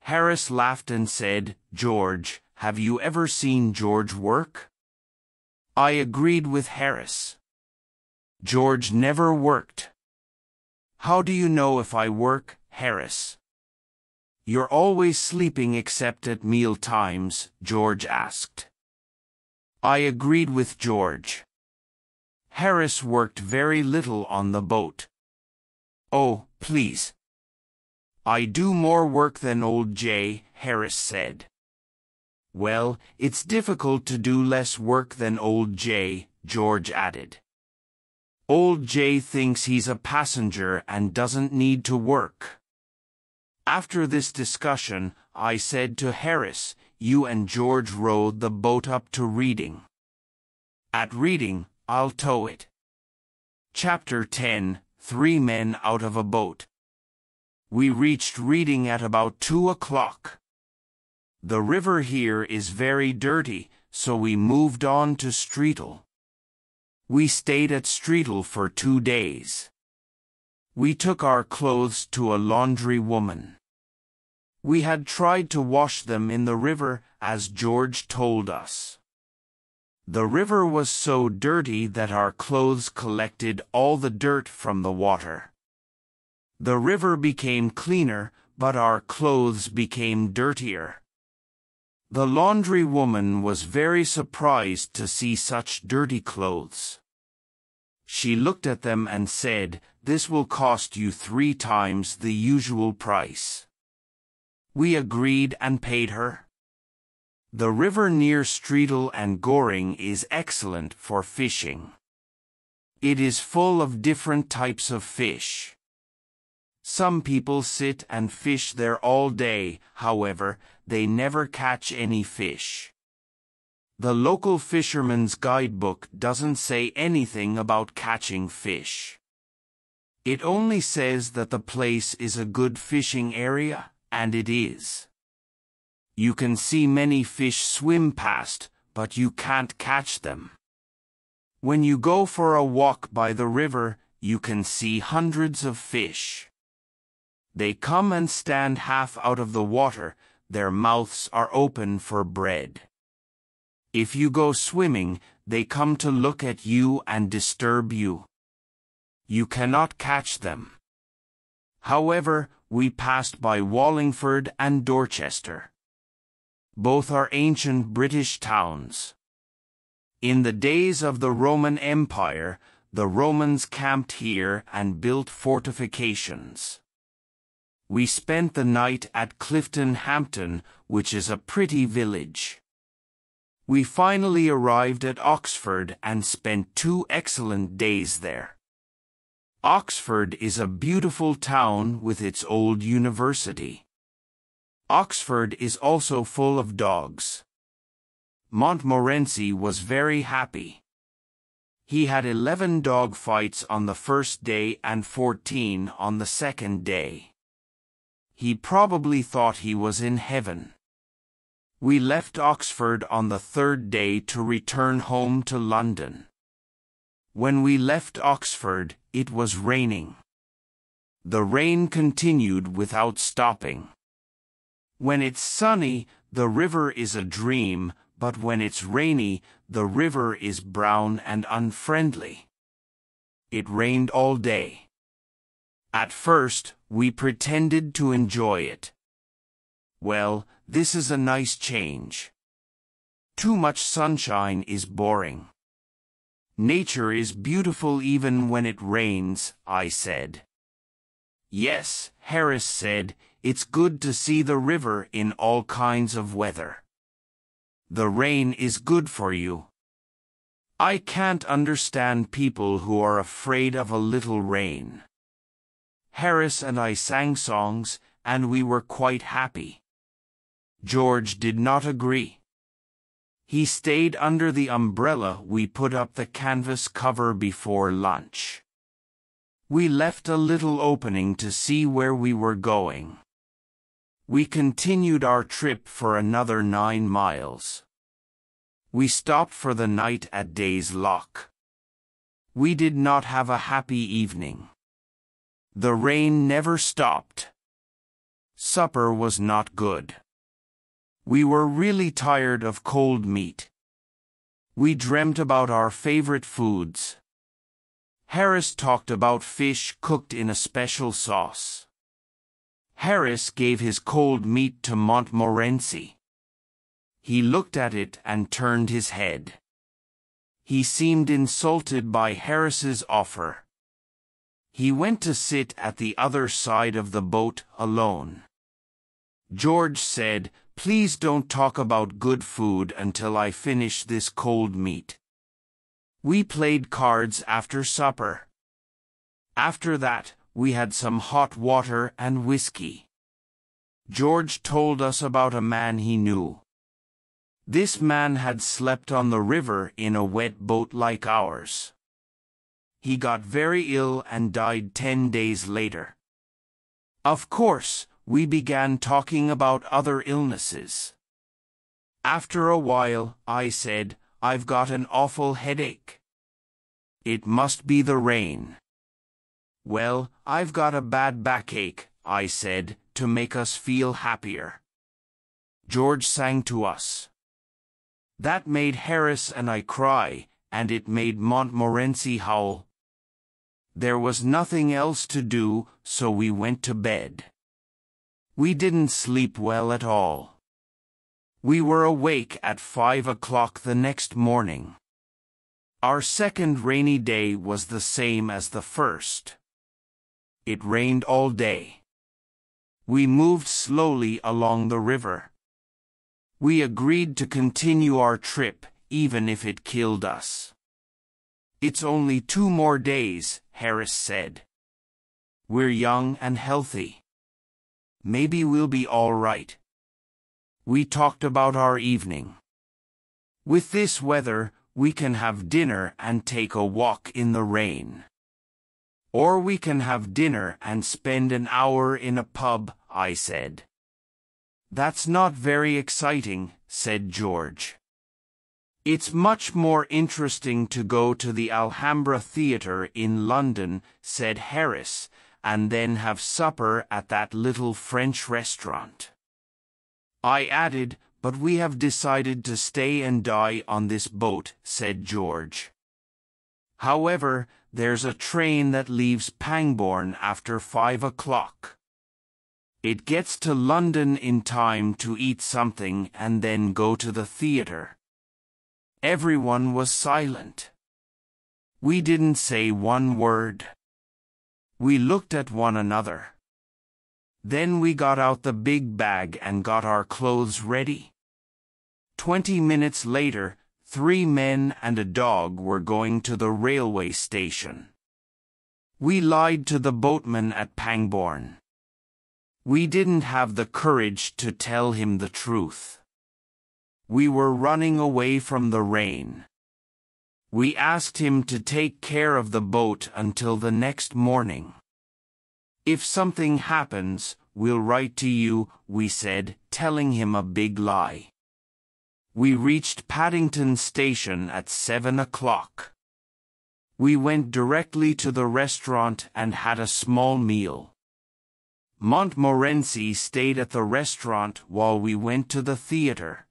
Harris laughed and said, George, have you ever seen George work? I agreed with Harris. George never worked. How do you know if I work, Harris? You're always sleeping except at meal times, George asked. I agreed with George. Harris worked very little on the boat. Oh, please. I do more work than old Jay, Harris said. Well, it's difficult to do less work than old Jay, George added. Old Jay thinks he's a passenger and doesn't need to work. After this discussion, I said to Harris, you and George rowed the boat up to Reading. At Reading, I'll tow it. Chapter ten, Three Men Out of a Boat. We reached Reading at about two o'clock. The river here is very dirty, so we moved on to Streatley. We stayed at Streatley for two days. We took our clothes to a laundry woman. We had tried to wash them in the river, as George told us. The river was so dirty that our clothes collected all the dirt from the water. The river became cleaner, but our clothes became dirtier. The laundry woman was very surprised to see such dirty clothes. She looked at them and said, "This will cost you three times the usual price." We agreed and paid her. The river near Streatley and Goring is excellent for fishing. It is full of different types of fish. Some people sit and fish there all day, however, they never catch any fish. The local fisherman's guidebook doesn't say anything about catching fish. It only says that the place is a good fishing area, and it is. You can see many fish swim past, but you can't catch them. When you go for a walk by the river, you can see hundreds of fish. They come and stand half out of the water, their mouths are open for bread. If you go swimming, they come to look at you and disturb you. You cannot catch them. However, we passed by Wallingford and Dorchester. Both are ancient British towns. In the days of the Roman Empire, the Romans camped here and built fortifications. We spent the night at Clifton Hampton, which is a pretty village. We finally arrived at Oxford and spent two excellent days there. Oxford is a beautiful town with its old university. Oxford is also full of dogs. Montmorency was very happy. He had eleven dog fights on the first day and fourteen on the second day. He probably thought he was in heaven. We left Oxford on the third day to return home to London. When we left Oxford, it was raining. The rain continued without stopping. When it's sunny, the river is a dream, but when it's rainy, the river is brown and unfriendly. It rained all day. At first, we pretended to enjoy it. Well, this is a nice change. Too much sunshine is boring. Nature is beautiful even when it rains, I said. Yes, Harris said, it's good to see the river in all kinds of weather. The rain is good for you. I can't understand people who are afraid of a little rain. Harris and I sang songs, and we were quite happy. George did not agree. He stayed under the umbrella. We put up the canvas cover before lunch. We left a little opening to see where we were going. We continued our trip for another nine miles. We stopped for the night at Day's Lock. We did not have a happy evening. The rain never stopped. Supper was not good. We were really tired of cold meat. We dreamt about our favorite foods. Harris talked about fish cooked in a special sauce. Harris gave his cold meat to Montmorency. He looked at it and turned his head. He seemed insulted by Harris's offer. He went to sit at the other side of the boat alone. George said, "Please don't talk about good food until I finish this cold meat." We played cards after supper. After that, we had some hot water and whiskey. George told us about a man he knew. This man had slept on the river in a wet boat like ours. He got very ill and died ten days later. Of course, we began talking about other illnesses. After a while, I said, "I've got an awful headache. It must be the rain." "Well, I've got a bad backache," I said, to make us feel happier. George sang to us. That made Harris and I cry, and it made Montmorency howl. There was nothing else to do, so we went to bed. We didn't sleep well at all. We were awake at five o'clock the next morning. Our second rainy day was the same as the first. It rained all day. We moved slowly along the river. We agreed to continue our trip, even if it killed us. It's only two more days, Harris said. We're young and healthy. Maybe we'll be all right. We talked about our evening. With this weather, we can have dinner and take a walk in the rain. Or we can have dinner and spend an hour in a pub, I said. That's not very exciting, said George. It's much more interesting to go to the Alhambra Theatre in London, said Harris, and then have supper at that little French restaurant. I added, but we have decided to stay and die on this boat, said George. However, there's a train that leaves Pangbourne after five o'clock. It gets to London in time to eat something and then go to the theatre. Everyone was silent. We didn't say one word. We looked at one another. Then we got out the big bag and got our clothes ready. Twenty minutes later, three men and a dog were going to the railway station. We lied to the boatman at Pangbourne. We didn't have the courage to tell him the truth. We were running away from the rain. We asked him to take care of the boat until the next morning. If something happens, we'll write to you, we said, telling him a big lie. We reached Paddington Station at seven o'clock. We went directly to the restaurant and had a small meal. Montmorency stayed at the restaurant while we went to the theatre.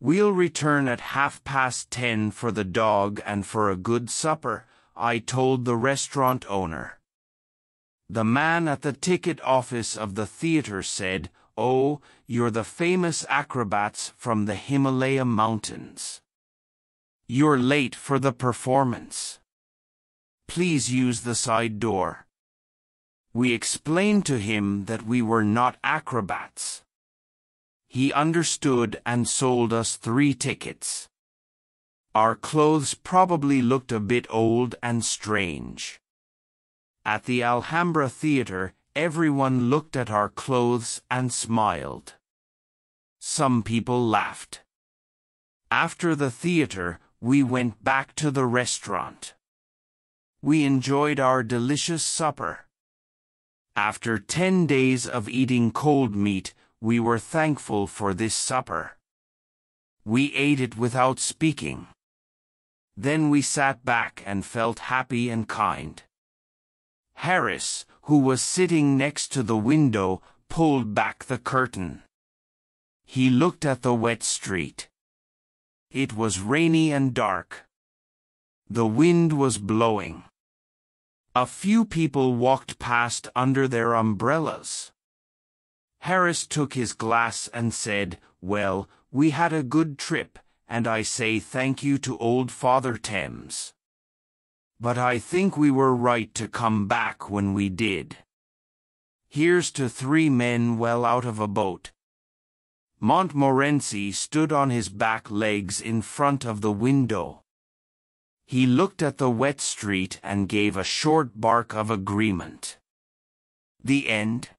We'll return at half past ten for the dog and for a good supper, I told the restaurant owner. The man at the ticket office of the theatre said, "Oh, you're the famous acrobats from the Himalaya mountains. You're late for the performance. Please use the side door." We explained to him that we were not acrobats. He understood and sold us three tickets. Our clothes probably looked a bit old and strange. At the Alhambra Theatre, everyone looked at our clothes and smiled. Some people laughed. After the theatre, we went back to the restaurant. We enjoyed our delicious supper. After ten days of eating cold meat, we were thankful for this supper. We ate it without speaking. Then we sat back and felt happy and kind. Harris, who was sitting next to the window, pulled back the curtain. He looked at the wet street. It was rainy and dark. The wind was blowing. A few people walked past under their umbrellas. Harris took his glass and said, "Well, we had a good trip, and I say thank you to old Father Thames. But I think we were right to come back when we did. Here's to three men well out of a boat." Montmorency stood on his back legs in front of the window. He looked at the wet street and gave a short bark of agreement. The end.